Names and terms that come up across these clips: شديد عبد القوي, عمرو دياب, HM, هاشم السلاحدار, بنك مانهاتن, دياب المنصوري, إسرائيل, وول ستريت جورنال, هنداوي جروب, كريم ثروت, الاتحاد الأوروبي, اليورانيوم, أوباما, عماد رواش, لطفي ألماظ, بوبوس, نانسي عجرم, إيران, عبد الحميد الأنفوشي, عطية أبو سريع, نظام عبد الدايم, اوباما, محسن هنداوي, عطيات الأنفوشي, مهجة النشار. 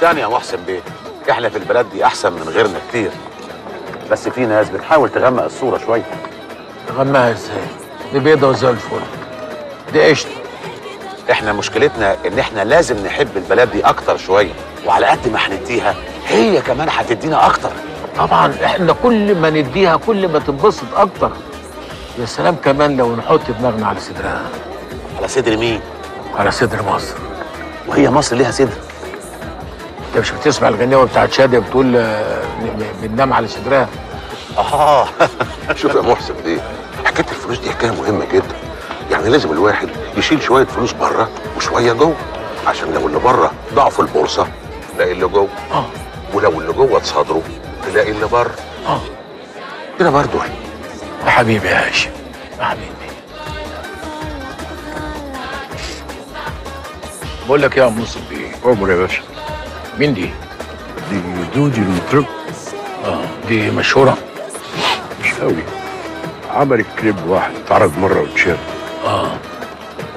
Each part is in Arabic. صدقني يا محسن بيه، احنا في البلد دي احسن من غيرنا كتير، بس في ناس بتحاول تغمق الصوره شويه. تغمقها ازاي؟ دي بيضه وزي الفل، دي قشطه. احنا مشكلتنا ان احنا لازم نحب البلد دي اكتر شويه، وعلى قد ما هنديها هي كمان هتدينا اكتر. طبعا احنا كل ما نديها كل ما تتبسط اكتر. يا سلام كمان لو نحط دماغنا على صدرها. على صدر مين؟ على صدر مصر. وهي مصر ليها صدر؟ انت مش بتسمع الغنيوه بتاعت شاديه بتقول بننام على صدرها؟ اه شوف يا محسن بيه، حكايه الفلوس دي حكايه مهمه جدا، يعني لازم الواحد يشيل شويه فلوس بره وشويه جوه، عشان لو اللي بره ضاعوا في البورصه تلاقي اللي جوه، ولو اللي جوه اتصادروا تلاقي اللي بره كده برضه. يا حبيبي يا هاشم، يا حبيبي. بقول لك يا عم نصر بيه. عمر يا باشا. مين دي؟ دي دودي المطرب. دي مشهورة؟ مش قوي، عملت كليب واحد اتعرض مرة واتشال.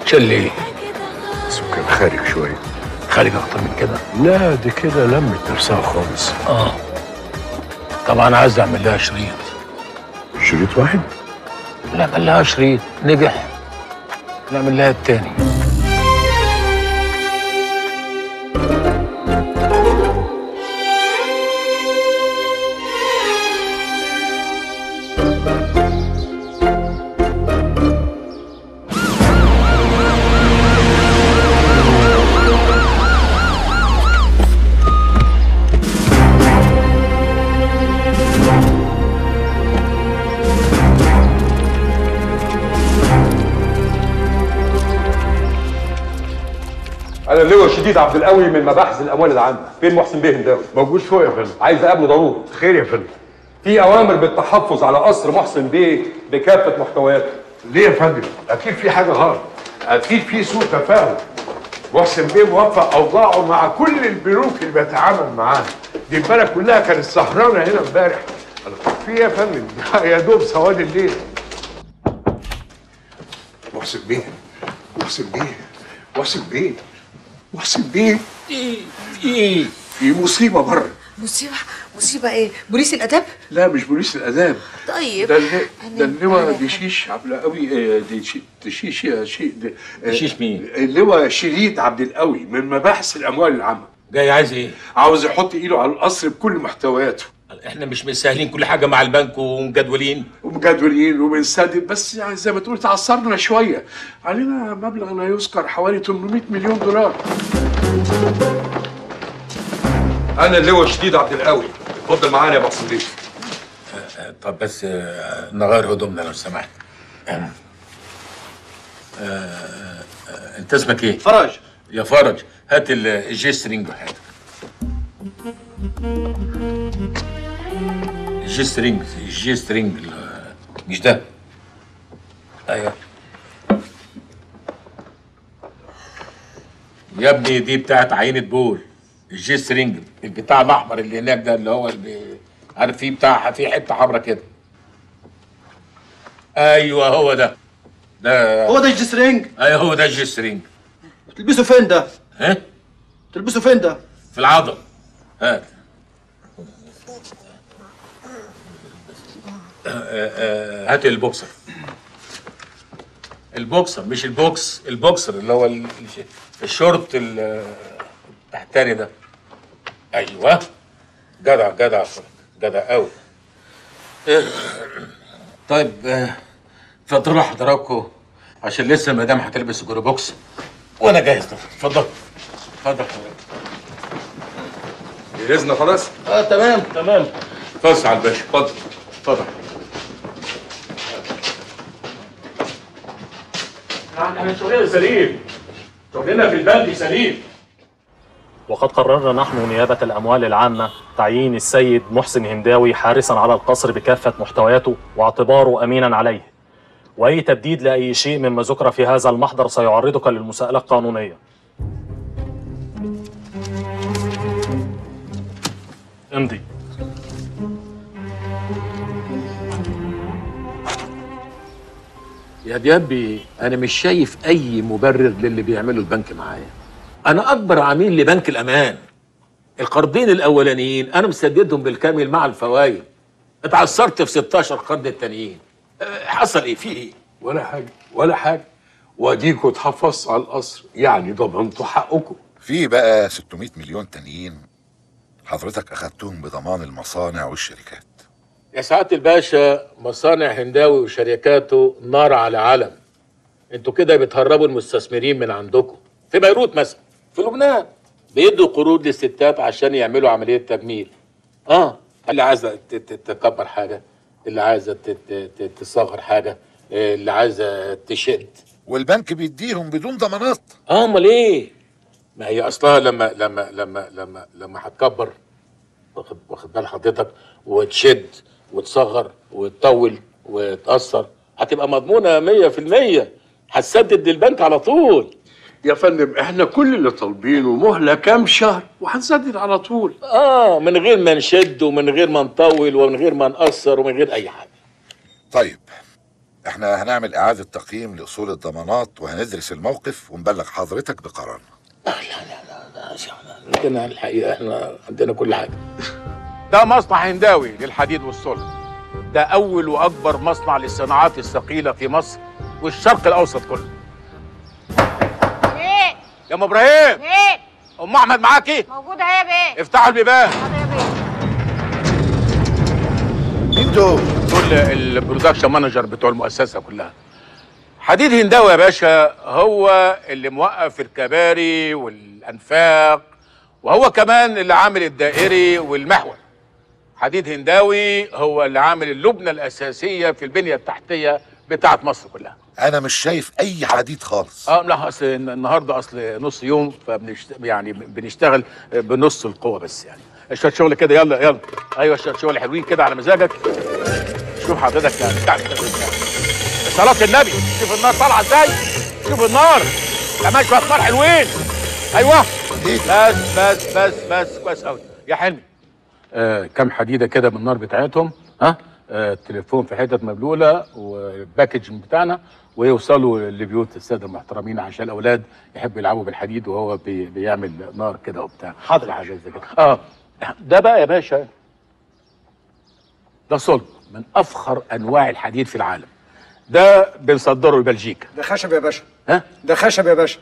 اتشال ليه؟ بس كان خارج شوية. خارج أكتر من كده؟ لا دي كده لمت نفسها خالص. طبعا عايز أعمل لها شريط. شريط واحد؟ نعمل لها شريط نجح نعمل لها التاني. اللواء شديد عبد القوي من مباحث الاموال العامه. فين محسن بيه هنداوي؟ موجود فوق يا فندم. عايز اقابله ضروري. خير يا فندم. في اوامر بالتحفظ على قصر محسن بيه بكافه محتوياته. ليه يا فندم؟ اكيد في حاجه غلط، اكيد في سوء تفاهم. محسن بيه موفق اوضاعه مع كل البنوك اللي بيتعامل معاها، دي البلد كلها كانت سهرانه هنا امبارح. في ايه يا فندم؟ يا دوب سواد الليل. محسن بيه، محسن بيه، محسن بيه، محسن بيه. ايه في مصيبه بره. مصيبه ايه؟ بوليس الاداب؟ لا مش بوليس الاداب. طيب ده اللواء دشيش عبد القوي. دشيش يا شيخ. دشيش مين؟ اللواء شديد عبد القوي من مباحث الاموال العامه. جاي عايز ايه؟ عاوز يحط ايده على القصر بكل محتوياته. احنا مش مسهلين كل حاجه مع البنك ومجدولين وبنسدد، بس يعني زي ما تقول تعصرنا شويه. علينا مبلغ لا يذكر حوالي 800 مليون دولار. انا اللواء شديد عبد القوي. اتفضل معانا يا ابو حسين. طب بس نغير هدومنا لو سمحت. انت اسمك ايه؟ فرج. يا فرج هات الجيسترينج وحياتك. الجيسترينج مش ده. ايوه يا ابني دي بتاعت عينة بول. الجيسترينج البتاع الاحمر اللي هناك ده، اللي هو عارف فيه بتاع فيه حته حمراء كده. ايوه هو ده هو ده الجيسترينج. ايوه هو ده الجيسترينج. بتلبسه فين ده؟ ها؟ بتلبسه فين ده؟ في العضل. هات. هات البوكسر. البوكسر مش البوكس، البوكسر اللي هو الشورت التحتاني ده. ايوه جدع قوي. طيب اتفضلوا حضراتكم عشان لسه المدام هتلبس الجوري بوكس وانا جاهز. اتفضل جهزنا خلاص؟ تمام. فصل على الباشا. اتفضل. احنا من شغلنا سليم. شغلنا في البلد سليم. وقد قررنا نحن ونيابة الأموال العامة تعيين السيد محسن هنداوي حارسا على القصر بكافة محتوياته واعتباره أمينا عليه. وأي تبديد لأي شيء مما ذكر في هذا المحضر سيعرضك للمساءلة القانونية. امضي. يا ديابي انا مش شايف اي مبرر للي بيعمله البنك معايا. انا اكبر عميل لبنك الامان، القرضين الاولانيين انا مسددهم بالكامل مع الفوايد. اتعثرت في 16 قرض التانيين. حصل ايه؟ في ايه؟ ولا حاجه ولا حاجه. واديكوا اتحفظت على القصر، يعني ضمنتوا حقكم. في بقى 600 مليون تانيين حضرتك اخدتهم بضمان المصانع والشركات. يا سعادة الباشا، مصانع هنداوي وشركاته نار على علم. انتوا كده بتهربوا المستثمرين من عندكم. في بيروت مثلا، في لبنان، بيدوا قروض للستات عشان يعملوا عملية تجميل. اللي عايزة تكبر حاجة، اللي عايزة تصغر حاجة، اللي عايزة تشد. والبنك بيديهم بدون ضمانات. امال ايه؟ ما هي اصلها لما لما لما لما لما هتكبر، واخد بال حضرتك، وتشد وتصغر وتطول وتأثر، هتبقى مضمونة 100%، هتسدد للبنك على طول. يا فندم احنا كل اللي طالبينه مهله كام شهر وهنسدد على طول. من غير ما نشد ومن غير ما نطول ومن غير ما نقصر ومن غير اي حاجه. طيب احنا هنعمل اعاده تقييم لاصول الضمانات وهندرس الموقف ونبلغ حضرتك بقرارنا. لا عندنا الحقيقه، احنا عندنا كل حاجه. ده مصنع هنداوي للحديد والصلب. ده اول واكبر مصنع للصناعات الثقيله في مصر والشرق الاوسط كله. يا ام ابراهيم. ايه؟ ام احمد معاكي؟ موجوده اهي يا بيه. افتحوا البيبان. حاضر يا بيه. مين دول؟ دول البرودكشن مانجر بتوع المؤسسه كلها. حديد هنداوي يا باشا هو اللي موقف الكباري والانفاق، وهو كمان اللي عامل الدائري والمحور. حديد هنداوي هو اللي عامل اللبنه الاساسيه في البنيه التحتيه بتاعت مصر كلها. انا مش شايف اي حديد خالص. لا، اصل النهارده نص يوم، يعني بنشتغل بنص القوه بس. يعني شويه شغل كده، يلا يلا. ايوه شويه شغل حلوين كده على مزاجك. شوف حضرتك يعني صلاه النبي، شوف النار طالعه ازاي، شوف النار، كمان شويه نار حلوين. ايوه بس بس بس بس كويس قوي يا حلمي. كام حديده كده من النار بتاعتهم. التليفون في حتت مبلوله، والباكج بتاعنا، ويوصلوا لبيوت الساده المحترمين عشان الاولاد يحبوا يلعبوا بالحديد وهو بيعمل نار كده وبتاع. حاضر. حاجات زي كده. ده بقى يا باشا ده صلب من افخر انواع الحديد في العالم. ده بنصدره لبلجيكا. ده خشب يا باشا. ده خشب يا باشا.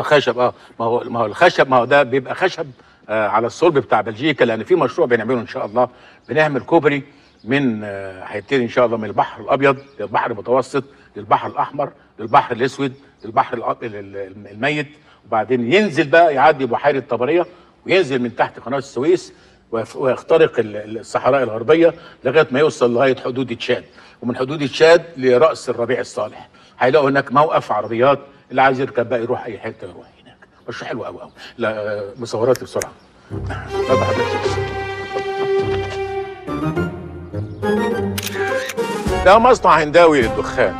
خشب. ما هو الخشب، ما هو ده بيبقى خشب على الصلب بتاع بلجيكا، لان في مشروع بنعمله ان شاء الله. بنعمل كوبري من هيبتدي ان شاء الله من البحر الابيض للبحر المتوسط للبحر الاحمر للبحر الاسود للبحر الميت، وبعدين ينزل بقى يعدي بحيره طبريه وينزل من تحت قناه السويس ويخترق الصحراء الغربيه لغايه ما يوصل لغايه حدود تشاد، ومن حدود تشاد لراس الربيع الصالح. هيلاقوا هناك موقف عربيات، اللي عايز يركب بقى يروح اي حته يروح. مش حلو قوي. لا مصوراتي بسرعه. ده مصنع هنداوي للدخان.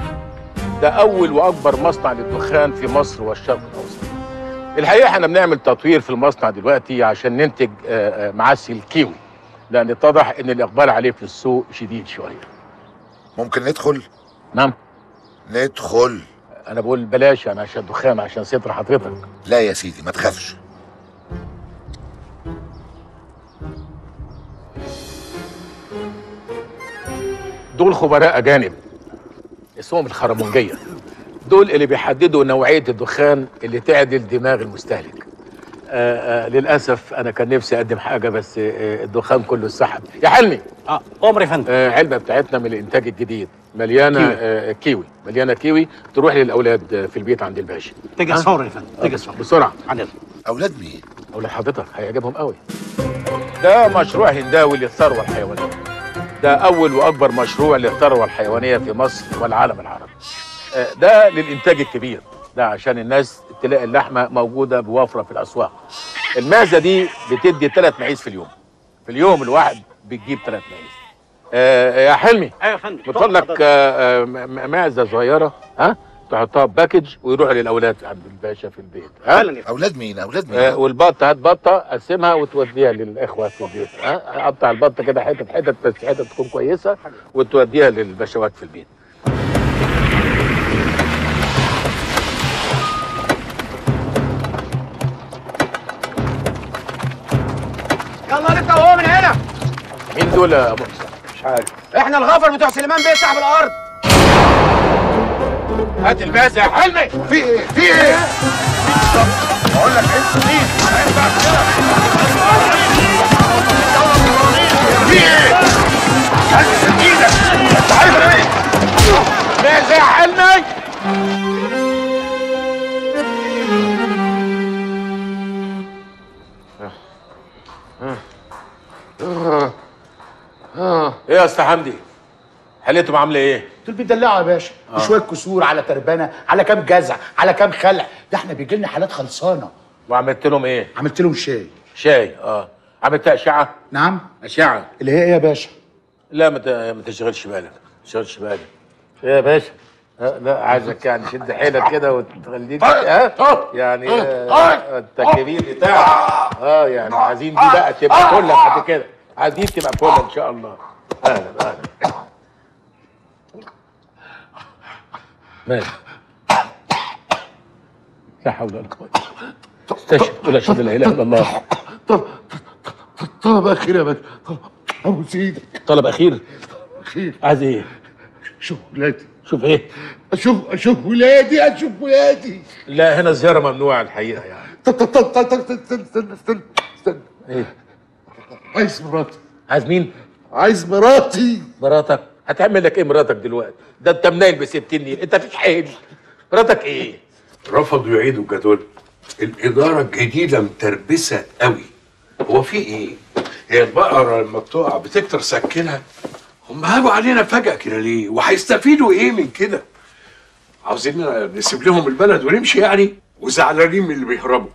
ده اول واكبر مصنع للدخان في مصر والشرق الاوسط. الحقيقه احنا بنعمل تطوير في المصنع دلوقتي عشان ننتج معسل كيوي، لان اتضح ان الاقبال عليه في السوق شديد شويه. ممكن ندخل؟ نعم ندخل. أنا بقول بلاش، أنا عشان دخان، عشان ستر حضرتك. لا يا سيدي ما تخافش. دول خبراء أجانب اسمهم الخرمونجية. دول اللي بيحددوا نوعية الدخان اللي تعدل دماغ المستهلك. للأسف أنا كان نفسي أقدم حاجة، بس الدخان كله اتسحب. يا حلمي. أمري يا فندم. علبة بتاعتنا من الإنتاج الجديد مليانه كيوي. مليانه كيوي تروح للاولاد في البيت عند الباشا. تجهز فورا يا فندم، تجهز فورا بسرعه. عندنا اولاد مين؟ اولاد حضرتك هيعجبهم قوي. ده مشروع هنداوي للثروه الحيوانيه. ده اول واكبر مشروع للثروه الحيوانيه في مصر والعالم العربي. ده للانتاج الكبير، ده عشان الناس تلاقي اللحمه موجوده بوفره في الاسواق. المعزه دي بتدي 3 معيز في اليوم. في اليوم الواحد بتجيب 3 معيز. يا حلمي. ايوه يا فندم. بتقول لك معزه صغيره، تحطها باكج ويروح للاولاد عند الباشا في البيت. اولاد مين؟ اولاد مين؟ والبطه، هات بطه قسمها وتوديها للاخوه في البيت. قطع البطه كده حتت حتت، بس حتت تكون كويسه، وتوديها للباشوات في البيت. يلا نطلع اهو من هنا. مين دول يا ابو حسام؟ مش عارف. احنا الغفر بتوع سليمان بيه صاحب الارض. هات الباز يا حلمي. في ايه؟ في ايه؟ اقول لك انت مين؟ في ايه؟ هز ايدك. انت عارف انا ايه؟ باز يا حلمي. ايه يا اسطى حمدي؟ حليتهم عامله ايه؟ دول بيدلعوا يا باشا، شويه كسور على تربانه على كام جزع على كام خلع، ده احنا بيجي لنا حالات خلصانه. وعملت لهم ايه؟ عملت لهم شاي. شاي عملت اشعه؟ نعم؟ اشعه اللي هي ايه يا باشا؟ لا ما تشغلش بالك، ما تشغلش بالك. ايه يا باشا؟ لا عايزك يعني شد حيلك كده وتخليك يعني التكبير بتاعك يعني عايزين دي بقى تبقى كلها بعد كده، عايزين تبقى كلها ان شاء الله. اهلا اهلا. ماشي. لا حول ولا قوة. استشهد ولا اشهد لا اله الا الله. طلب اخير يا باشا. طلب سيدك. طلب اخير؟ اخير. عايز ايه؟ شوف ولادي. شوف ايه؟ اشوف ولادي، اشوف ولادي. لا هنا الزيارة ممنوعة الحقيقة يعني. استنى. ايه؟ عايز مراتي. عايز مين؟ عايز مراتي. مراتك؟ هتعمل لك ايه مراتك دلوقتي؟ ده انت منايل ب60 نيل، انت مفيش حاجه. مراتك ايه؟ رفضوا يعيدوا الجدول. الاداره الجديده متربسه قوي. هو في ايه؟ هي البقره لما بتقع بتكتر سكنها. هم هاجوا علينا فجاه كده ليه؟ وهيستفيدوا ايه من كده؟ عاوزين نسيب لهم البلد ونمشي يعني؟ وزعلانين من اللي بيهربوا.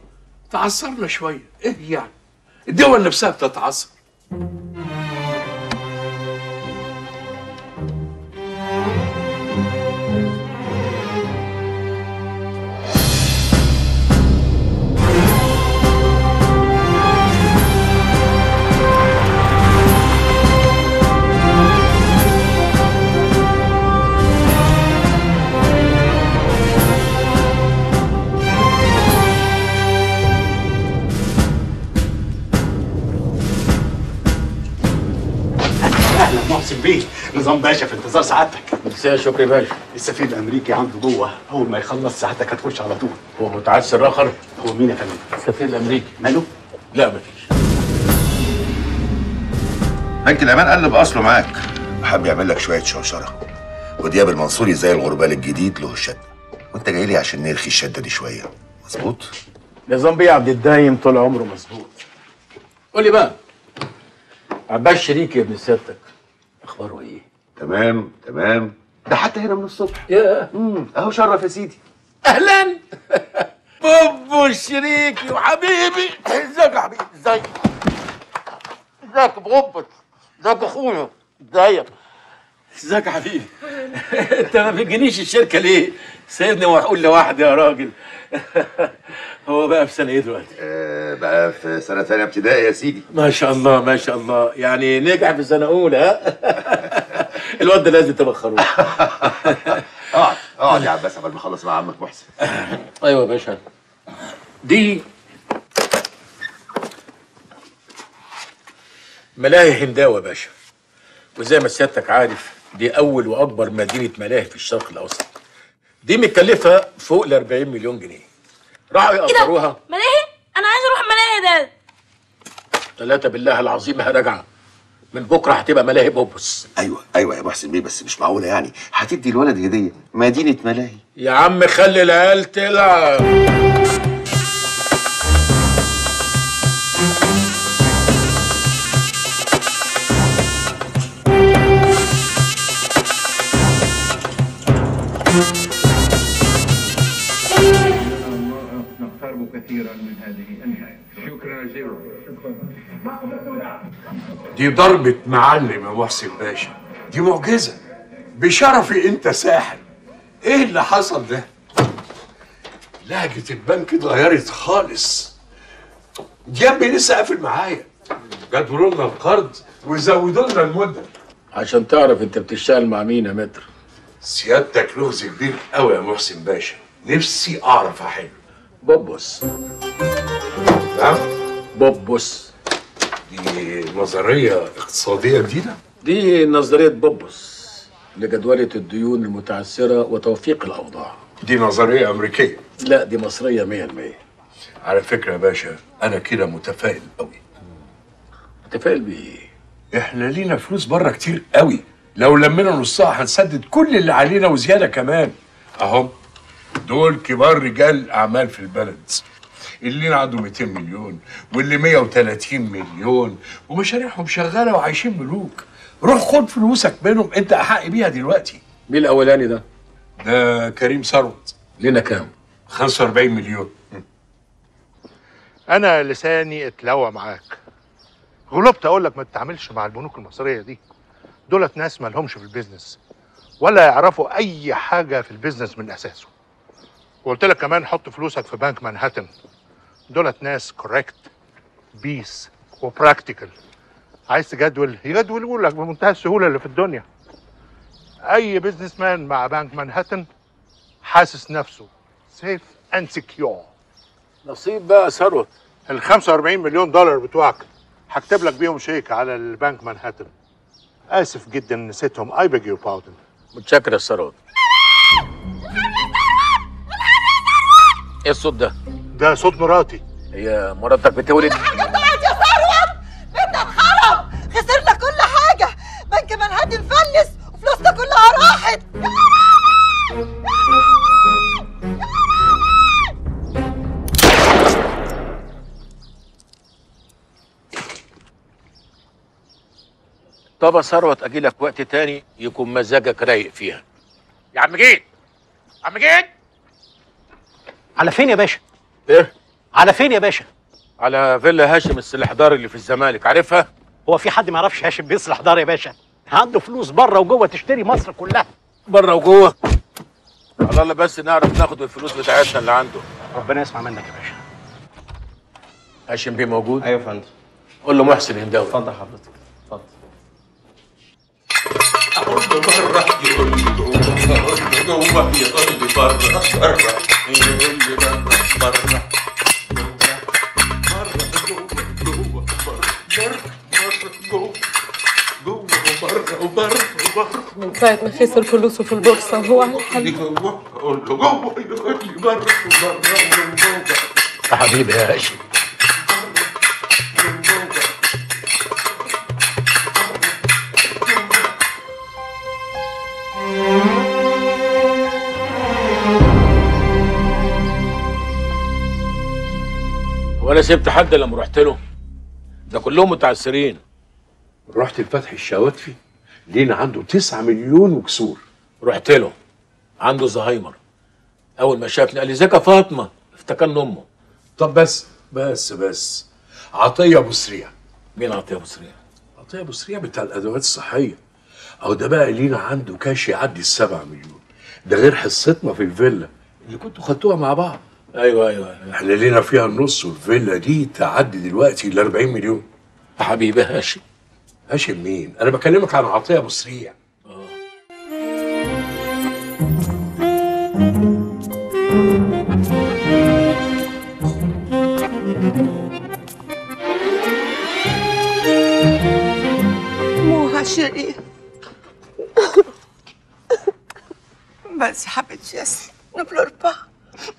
تعصرنا شويه، ايه يعني؟ الدول نفسها بتتعصر. نظام باشا في انتظار سعادتك. مساء شكري باشا. السفير الامريكي عنده جوه، اول ما يخلص سعادتك هتخش على طول. هو متعسر اخر؟ هو مين يا فندم؟ السفير الامريكي. ماله؟ لا مفيش. بنك الامان قلب اصله معاك، حب يعمل لك شويه شوشره. ودياب المنصوري زي الغربال الجديد له الشده، وانت جاي لي عشان نرخي الشده دي شويه. مظبوط؟ نظام بيه عبد الدايم طول عمره مظبوط. قول لي بقى عباس شريك يا ابن سيادتك اخباره ايه؟ تمام. ده حتى هنا من الصبح. ياه. اهو شرف يا سيدي. اهلا. بوبو شريكي وحبيبي. ازيك يا حبيبي؟ ازيك يا بوبو؟ ازيك يا اخويا؟ ازيك يا حبيبي؟ انت ما بتجينيش الشركه ليه؟ سيبني وهقول لوحدي يا راجل. هو بقى في سنه ايه دلوقتي؟ بقى في سنه ثانيه ابتدائي يا سيدي. ما شاء الله يعني نجح في سنه اولى. ها؟ الواد ده لازم تبخروه. اقعد يا عباس قبل ما اخلص مع عمك محسن. ايوه يا باشا. دي ملاهي هنداوه يا باشا، وزي ما سيادتك عارف دي اول واكبر مدينه ملاهي في الشرق الاوسط. دي متكلفه فوق ال 40 مليون جنيه. راحوا يقدروها. ملاهي؟ انا عايز اروح ملاهي ده. ثلاثه بالله العظيم هي راجعه. من بكره هتبقى ملاهي بوبوس. ايوه يا ابو حسين بيه، بس مش معقوله يعني هتدي الولد هديه مدينه ملاهي. يا عم خلي العيال تلعب. كثيرا من هذه النهاية. شكرا جزيلا. دي ضربة معلم يا محسن باشا، دي معجزة. بشرفي انت ساحر. ايه اللي حصل ده؟ لهجة البنك اتغيرت خالص. دياب لسه قافل معايا، جدولوا لنا القرض وزودوا لنا المدة. عشان تعرف انت بتشتغل مع مين يا متر. سيادتك لغز كبير قوي يا محسن باشا، نفسي اعرف احل. بوبوس. نعم؟ بوبوس دي نظرية اقتصادية جديدة؟ دي نظرية بوبوس لجدولة الديون المتعثرة وتوفيق الأوضاع. دي نظرية أمريكية؟ لا، دي مصرية 100%. على فكرة يا باشا أنا كده متفائل قوي. متفائل بإيه؟ إحنا لينا فلوس بره كتير قوي، لو لمينا نصها هنسدد كل اللي علينا وزيادة كمان. أهم دول كبار رجال الأعمال في البلد، اللي عنده 200 مليون واللي 130 مليون ومشاريعهم شغالة وعايشين ملوك. روح خد فلوسك منهم، أنت أحق بيها دلوقتي. مين الأولاني ده؟ ده كريم ثروت. لينا كام؟ 45 مليون. أنا لساني اتلوى معاك، غلبت أقول لك ما تتعاملش مع البنوك المصرية دي، دولت ناس ما لهمش في البيزنس ولا يعرفوا أي حاجة في البيزنس من أساسه. وقلت لك كمان حط فلوسك في بنك مانهاتن، دولت ناس كوريكت بيس وبراكتيكال، عايز تجدول يجدولوا لك بمنتهى السهولة اللي في الدنيا. أي بيزنس مان مع بنك مانهاتن حاسس نفسه سيف أند سكيور. نصيب بقى ثروت، ال 45 مليون دولار بتوعك هكتب لك بيهم شيك على البنك مانهاتن. آسف جدا نسيتهم، I beg your pardon. متشكر يا ثروت. ايه الصوت ده؟ ده صوت مراتي. هي مراتك بتولد؟ مات يا ثروت، بيتنا اتخرب، خسرنا كل حاجة، بنك مانهاتن فلس وفلوسنا كلها راحت. طب يا ثروت اجيلك وقت تاني يكون مزاجك رايق فيها. يا عم جيد، عم جيد، على فين يا باشا؟ ايه؟ على فين يا باشا؟ على فيلا هاشم السلاحدار اللي في الزمالك، عارفها؟ هو في حد ما يعرفش هاشم بيه السلاحدار يا باشا؟ عنده فلوس بره وجوه تشتري مصر كلها. بره وجوه؟ على الله بس نعرف ناخد الفلوس بتاعتنا اللي عنده. ربنا يسمع منك يا باشا. هاشم بيه موجود؟ ايوه يا فندم. قول له محسن هنداوي. اتفضل حضرتك. أرض بره يقول لي جوه، أرض جوه يقول لي بره، بره يقول لي بره، بره بره جوه جوه، بره بره جوه جوه، وبره وبره وبره. من ساعة ما خسر فلوسه في البورصة وهو على الحل. جوه أقول له جوه يقول لي بره، وبره من جوه. يا حبيبي يا هاشم. ولا سبت حد لما رحت له، ده كلهم متعسرين. رحت لفتحي الشواتفي، لينا عنده 9 مليون وكسور. رحت له، عنده زهايمر، اول ما شافني قال لي ازيك يا فاطمه، افتكرني امه. طب بس عطيه ابو سريع. مين عطيه ابو سريع؟ عطيه ابو سريع بتاع الادوات الصحيه. او ده بقى لينا عنده كاش يعدي ال7 مليون، ده غير حصتنا في الفيلا اللي كنتوا خدتوها مع بعض. ايوه احنا لينا فيها النص، والفيلا دي تعدي دلوقتي ال40 مليون. يا حبيبي هاشم. هاشم مين؟ انا بكلمك عن عطيه ابو سريع. موها شريف بس حبيت ياسر نبلور با.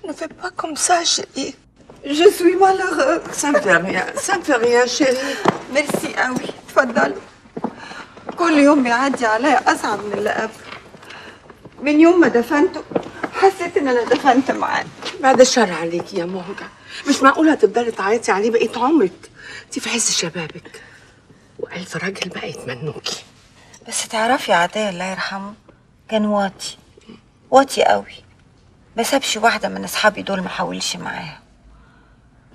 Ne fais pas comme ça, chérie. Je suis malheureuse. Ça ne fait rien, chérie. Merci, ah oui, تفضل. كل يوم يعدي عليا أصعب من اللي قبل. من يوم ما دفنته حسيت إن أنا دفنت معاه. بعد الشر عليكي يا مهجة، مش معقولة هتفضلي تعيطي عليه بقيت عمرك. أنتِ في عز شبابك، وألف راجل بقى يتمنوكي. بس تعرفي عطية الله يرحمه كان واطي، واطي قوي. ما سابش واحدة من أصحابي دول ما حاولش معاها.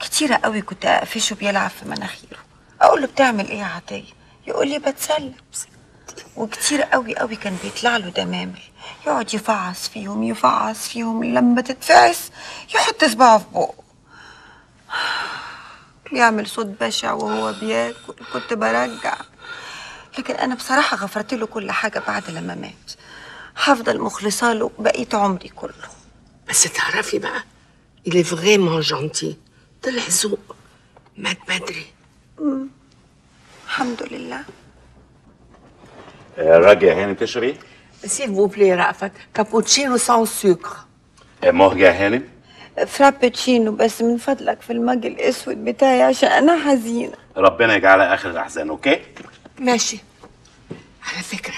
كتيرة قوي كنت أقفشه بيلعب في مناخيره، أقول له بتعمل إيه يا عطية؟ يقول لي بتسلم. وكتير قوي كان بيطلع له دمامل، يقعد يفعص فيهم لما تتفعس يحط صباعه في بقه. بيعمل صوت بشع وهو بياكل، كنت برجع. لكن أنا بصراحة غفرت له كل حاجة بعد لما مات. هفضل مخلصة له بقيت عمري كله. بس تعرفي بقى il est vraiment gentil، طلع ذوق مات بدري. الحمد لله. راجع هاني تشري؟ سيل فو بلي رأفت، كابوتشينو سان سكر. مهجة هانم؟ فرابتشينو بس من فضلك في المج الاسود بتاعي عشان انا حزينه. ربنا يجعلها اخر الاحزان، اوكي؟ ماشي. على فكره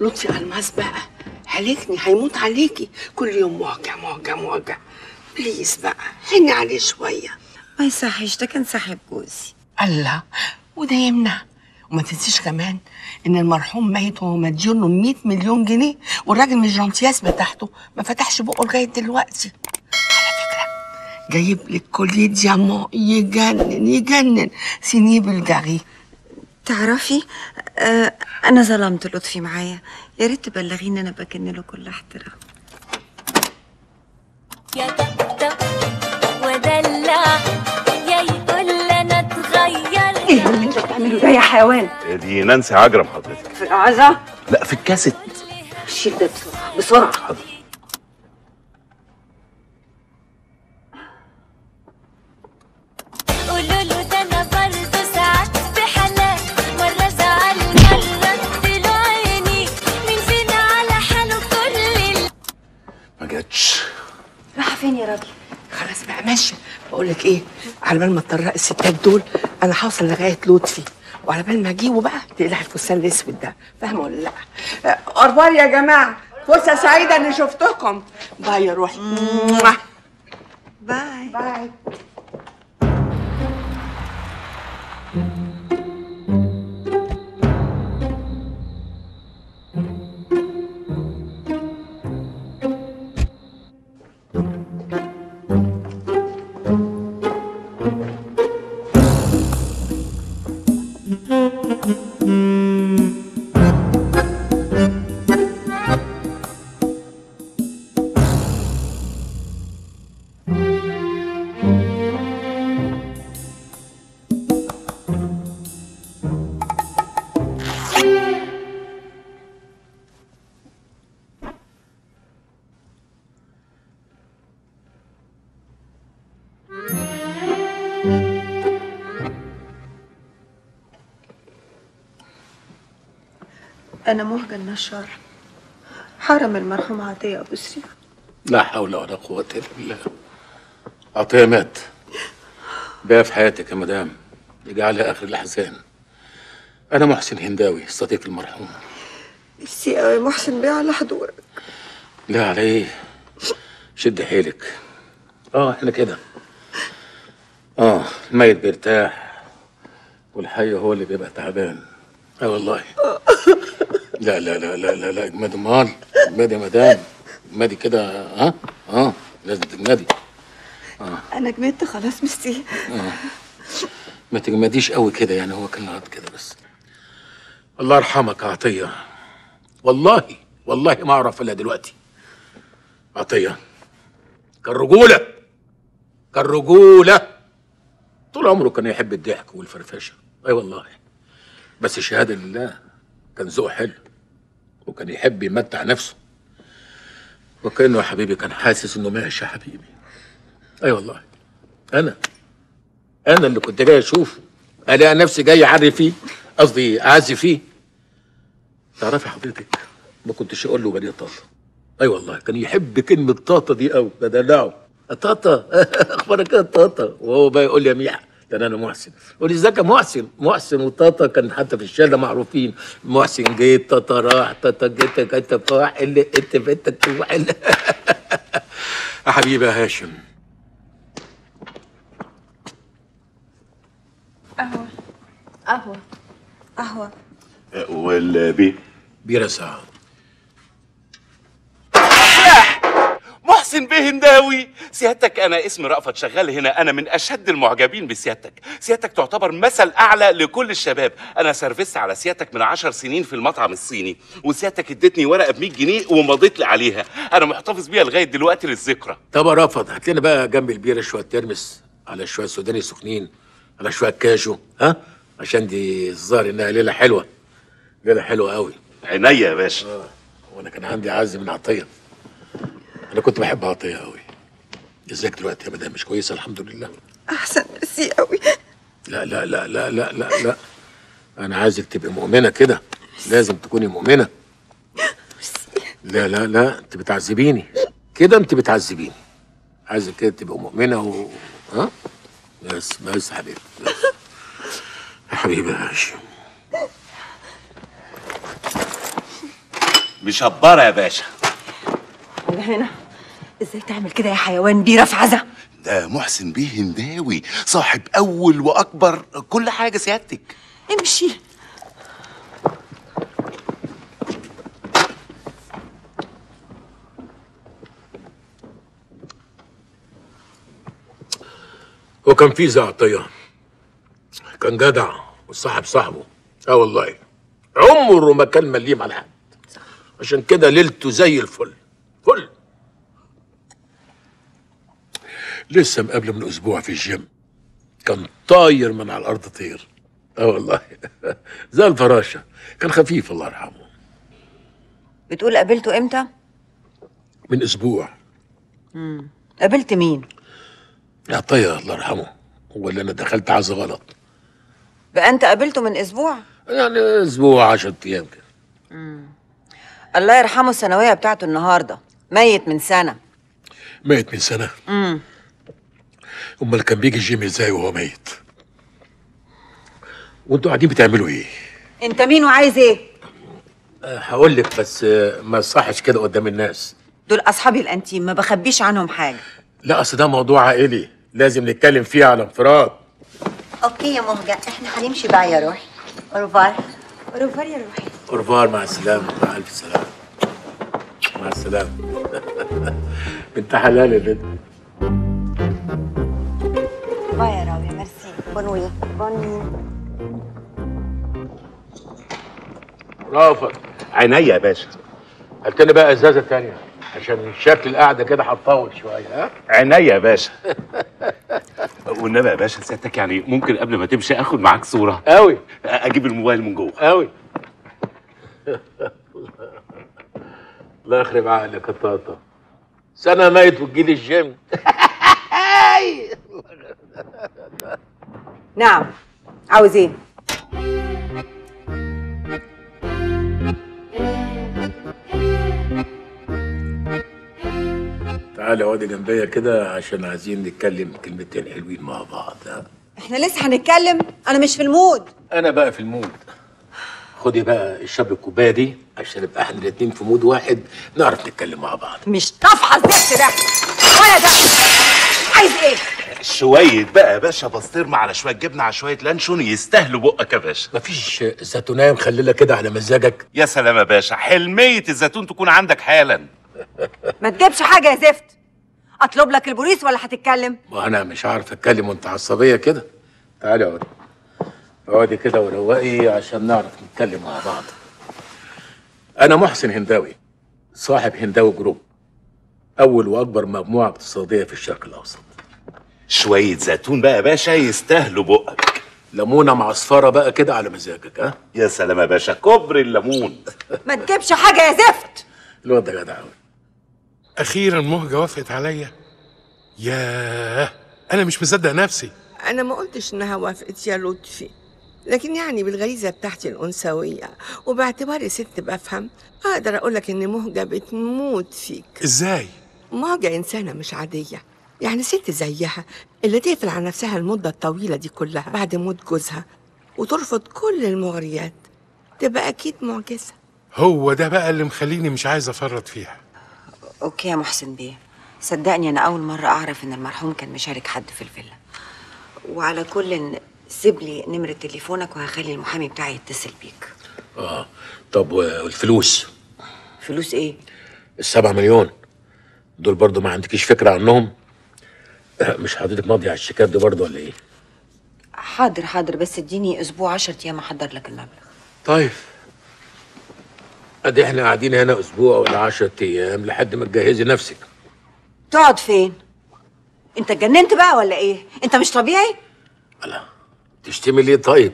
لطفي الماس بقى هلكني، هيموت عليكي كل يوم مهجة مهجة مهجة. بليز بقى هني عليه شويه. ما يصحش، ده كان صاحب جوزي. الله، وده يمنع؟ وما تنسيش كمان ان المرحوم ميت وهو مديون له 100 مليون جنيه والراجل مش جانتياس بتاعته، ما فتحش بقه لغايه دلوقتي. على فكره جايب لك كوليه ديامون يجنن يجنن، سينيب الجاري. تعرفي انا ظلمت لطفي معايا، يا ريت تبلغيني انا بكن له كل احترام. يا ده ودلع يا يقول انا اتغير. ايه اللي انت بتعمله ده يا حيوان؟ دي نانسي عجرم حضرتك. في العزه؟ لا، في الكاسيت. شيل ده بسرعه بسرعه. حاضر. قولوا له ده انا برضه ساعات في حالات، مره زعل مره اديله عيني، مين فينا على حاله كل ما جاتش. رايحه فين يا راجل؟ خلاص بقى ماشي. بقول لك ايه، على بال ما تطرق الستات دول انا هوصل لغايه لطفي، وعلى بال ما اجيبه بقى تقلع الفستان الاسود ده، فاهمه ولا لا؟ اخبار يا جماعه، فرصه سعيده اني شفتكم. باي يا روحي. باي باي. أنا مهجة النشار، حرم المرحوم عطية أبو سري. لا حول ولا قوة إلا بالله. عطية مات. بقى في حياتك يا مدام، يجعلها آخر الأحزان. أنا محسن هنداوي، صديق المرحوم. نفسي أوي محسن بيه على حضورك. لا على إيه؟ شد حيلك. إحنا كده. الميت بيرتاح والحي هو اللي بيبقى تعبان. والله. لا لا لا لا لا، اجمدي. امال اجمدي يا مدام، اجمدي كده. لازم تجمدي. انا جمدت خلاص. ميرسي. ما تجمديش قوي كده، يعني هو كان غلط كده بس. الله يرحمك يا عطيه. والله والله ما اعرف الا دلوقتي. عطيه كالرجوله كالرجوله، طول عمره كان يحب الضحك والفرفشه. اي والله، بس شهاده لله كان ذوقه حلو وكان يحب يمتع نفسه، وكأنه يا حبيبي كان حاسس انه ماشي يا حبيبي. اي والله، انا اللي كنت جاي اشوفه، الاقي نفسي جاي اعري فيه، قصدي اعزي فيه. تعرفي حضرتك ما كنتش اقول له بني طاطا. اي والله، كان يحب كلمه طاطا دي قوي، بدلعه طاطا. اخبارك ايه يا طاطا؟ وهو بقى يقول لي يا ميحة، ده انا محسن. قولي ازيك يا محسن. محسن وطاطا كان حتى في الشارع معروفين، محسن جه طاطا راح، طاطا جيتك انت فاح اللي انت بنتك تروح. يا حبيبي يا هاشم. قهوة قهوة قهوة. والبي بيرة ساعة. محسن بيه هنداوي، سيادتك انا اسم رأفت شغال هنا، انا من اشد المعجبين بسيادتك. سيادتك تعتبر مثل اعلى لكل الشباب. انا سرفست على سيادتك من 10 سنين في المطعم الصيني، وسيادتك ادتني ورقه ب 100 جنيه ومضيت لي عليها، انا محتفظ بيها لغايه دلوقتي للذكرى. طب يا رأفت، هات لنا بقى جنب البيره شويه ترمس، على شويه سوداني سخنين، على شويه كاجو، عشان دي الظاهر انها ليله حلوه، ليله حلوه قوي. عينيا يا باشا. وانا كان عندي عز من عطيه، أنا كنت بحب عطية أوي. إزيك دلوقتي يا مدام؟ مش كويسة؟ الحمد لله. أحسن، ميرسي أوي. لا لا لا لا لا لا انا عايزك تبقي مؤمنه كده، لازم تكوني مؤمنه. لا لا لا، انت بتعذبيني كده، انت بتعذبيني. عايزك كده تبقي مؤمنه و ها. بس بس يا حبيبي، يا حبيبي يا باشا. مشبره يا باشا. انا هنا. ازاي تعمل كده يا حيوان بيه رفعزه؟ ده محسن بيه هنداوي، صاحب اول واكبر كل حاجه. سيادتك امشي. هو كان في زعطيه، كان جدع والصاحب صاحبه. اه والله، عمره ما كان مليم على حد، عشان كده ليلته زي الفل فل. لسه مقابله من اسبوع في الجيم، كان طاير من على الارض طير. اه والله زي الفراشه، كان خفيف الله يرحمه. بتقول قابلته امتى؟ من اسبوع. قابلت مين؟ يا طير الله يرحمه، هو اللي انا دخلت عزه غلط. بقى انت قابلته من اسبوع؟ يعني اسبوع 10 ايام كده. الله يرحمه، الثانويه بتاعته النهارده. ميت من سنه. ميت من سنه؟ امال كان بيجي الجيم ازاي وهو ميت؟ وانتوا قاعدين بتعملوا ايه؟ انت مين وعايز ايه؟ هقول لك، بس ما تصحش كده قدام الناس. دول اصحابي الانتيم، ما بخبيش عنهم حاجه. لا اصل ده موضوع عائلي، لازم نتكلم فيه على انفراد. اوكي يا مهجة، احنا هنمشي بقى يا روحي. اورفار. اورفار يا روحي. اورفار، مع السلامه. مع الف سلامه. مع السلامه. بنت حلال يا بنت. باي يا راوي. ميرسي. بونوي. بونوي. رافض. عينيا يا باشا. هات لنا بقى ازازه ثانيه، عشان شكل القعده كده هتطول شويه. ها؟ عينيا يا باشا. والنبي يا باشا سيادتك، يعني ممكن قبل ما تمشي اخد معاك صوره؟ قوي. اجيب الموبايل من جوه؟ قوي. الله يخرب عقلك يا طاطا، سنه ميت وتجيلي الجيم. نعم، عاوز ايه؟ تعالي اقعدي جنبيا كده، عشان عايزين نتكلم كلمتين حلوين مع بعض. احنا لسه هنتكلم؟ انا مش في المود. انا بقى في المود. خدي بقى الشاب الكوبايه دي، عشان نبقى احنا الاتنين في مود واحد، نعرف نتكلم مع بعض. مش طفحه الزفت ده ولا ده. عايز ايه؟ شويه بقى يا باشا بسطرمه، على شويه جبنه، على شويه لانشون، يستاهلوا بقك يا باشا. مفيش زيتونايه مخلله كده على مزاجك؟ يا سلام يا باشا، حلميه الزيتون تكون عندك حالا. ما تجيبش حاجه يا زفت. اطلب لك البوليس ولا هتتكلم؟ ما انا مش عارف اتكلم وانت عصبيه كده. تعالي اقعدي، اقعدي كده وروقي، عشان نعرف نتكلم مع بعض. انا محسن هنداوي، صاحب هنداوي جروب، اول واكبر مجموعه اقتصاديه في الشرق الاوسط. شويه زيتون بقى يا باشا يستاهلوا بقك. ليمونه معصفره بقى كده على مزاجك. ها؟ يا سلام يا باشا، كوبري الليمون. ما تجيبش حاجه يا زفت. الواد ده جدع قوي. اخيرا مهجه وافقت عليا. ياه، انا مش مصدق نفسي. انا ما قلتش انها وافقت يا لطفي، لكن يعني بالغريزه بتاعتي الانثويه، وباعتباري ست بفهم، اقدر اقول لك ان مهجه بتموت فيك. ازاي؟ مهجه انسانه مش عاديه، يعني ست زيها اللي تقفل على نفسها المده الطويله دي كلها بعد موت جوزها، وترفض كل المغريات، تبقى اكيد معجزه. هو ده بقى اللي مخليني مش عايز افرط فيها. اوكي يا محسن بيه، صدقني انا اول مره اعرف ان المرحوم كان مشارك حد في الفيلا. وعلى كل، سيب لي نمره تليفونك وهخلي المحامي بتاعي يتصل بيك. اه طب والفلوس؟ فلوس ايه؟ ال7 مليون دول برضو ما عندكيش فكره عنهم؟ مش حضرتك ماضيه على الشيكات دي برضو ولا ايه؟ حاضر حاضر، بس اديني اسبوع 10 ايام احضر لك المبلغ. طيب ادي احنا قاعدين هنا اسبوع ولا 10 ايام لحد ما تجهزي نفسك. تقعد فين؟ انت اتجننت بقى ولا ايه؟ انت مش طبيعي؟ لا تشتمي ليه طيب؟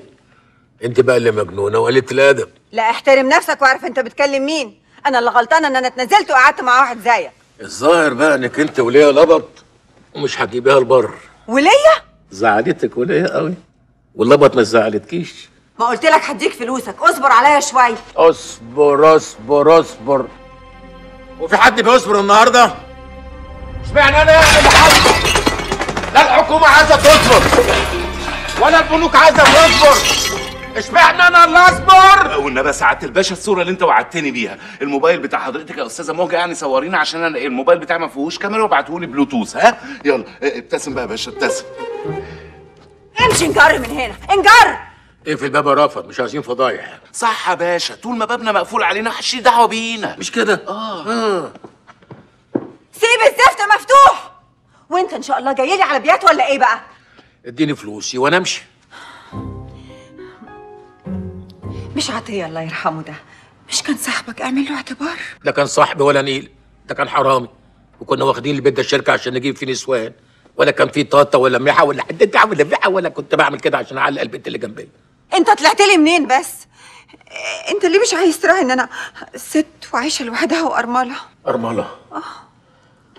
انت بقى اللي مجنونه وقلة الادب. لا احترم نفسك واعرف انت بتكلم مين. انا اللي غلطانه ان انا اتنزلت وقعدت مع واحد زيك. الظاهر بقى انك انت وليا لبط ومش هتجيبيها البر. وليا؟ زعلتك وليا قوي، واللبط ما زعلتكيش. ما قلت لك هديك فلوسك، اصبر عليا شويه. اصبر اصبر اصبر. وفي حد بيصبر النهارده؟ اشمعنى انا اللي حصل؟ لا الحكومه عايزه تصبر ولا البنوك عايزه تصبر، اشمعنى انا اللي اصبر؟ والنبي يا سعاده الباشا الصوره اللي انت وعدتني بيها، الموبايل بتاع حضرتك يا استاذه موجه يعني صورينا عشان انا الموبايل بتاعي ما فيهوش كاميرا وابعته لي بلوتوث. ها؟ يلا ابتسم بقى يا باشا ابتسم. امشي انجر من هنا، انجر. اقفل الباب يا رافض، مش عايزين فضايح. صح يا باشا، طول ما بابنا مقفول علينا محدش ليه دعوه بينا. مش كده؟ اه. سيب الزفت مفتوح. وانت ان شاء الله جاي لي على بيات ولا ايه بقى؟ اديني فلوسي وانا امشي. مش عطيه الله يرحمه ده، مش كان صاحبك؟ اعمل له اعتبار. ده كان صاحبي ولا نيل، ده كان حرامي، وكنا واخدين البيت ده الشركه عشان نجيب فيه نسوان، ولا كان فيه طاطا ولا ملحه ولا حدتي ولا بيحه، ولا كنت بعمل كده عشان اعلق البنت اللي جنبي. انت طلعت لي منين بس؟ انت ليه مش عايز تراعي ان انا ست وعايشه لوحدها وارمله؟ ارمله؟ اه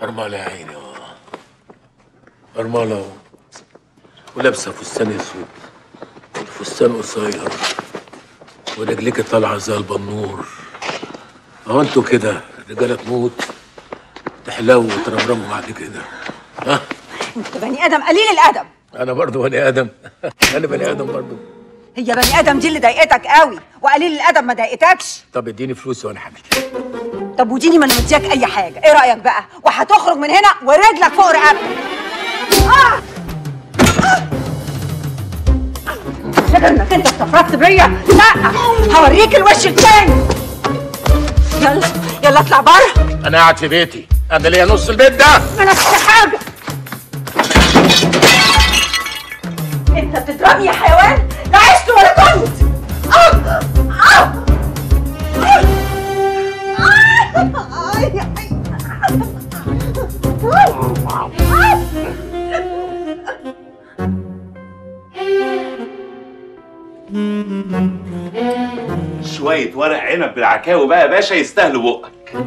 ارمله يا عيني، ارمله ولابسه فستان اسود والفستان قصير ورجليكي طالعه زي البنور. اهو انتوا كده رجاله تموت تحلو وترمرموا بعد كده. ها؟ انت بني ادم قليل الادب. انا برضه بني ادم. انا بني ادم برضه. هي بني ادم دي اللي ضايقتك قوي، وقليل الادب ما ضايقتكش. طب اديني فلوسي وانا حامل. طب وديني ما انا مدياك اي حاجه، ايه رايك بقى؟ وهتخرج من هنا ورجلك فوق رقبتك. اه فاكر انك انت استفردت بيا؟ لا هوريك الوش التاني. يلا يلا اطلع بره. انا قاعد في بيتي، انا ليا نص البيت ده. مالكش حاجه. انت بتضربني يا حيوان، لا عشت ولا كنت. شوية ورق عنب بالعكاوي بقى يا باشا يستاهلوا بقك.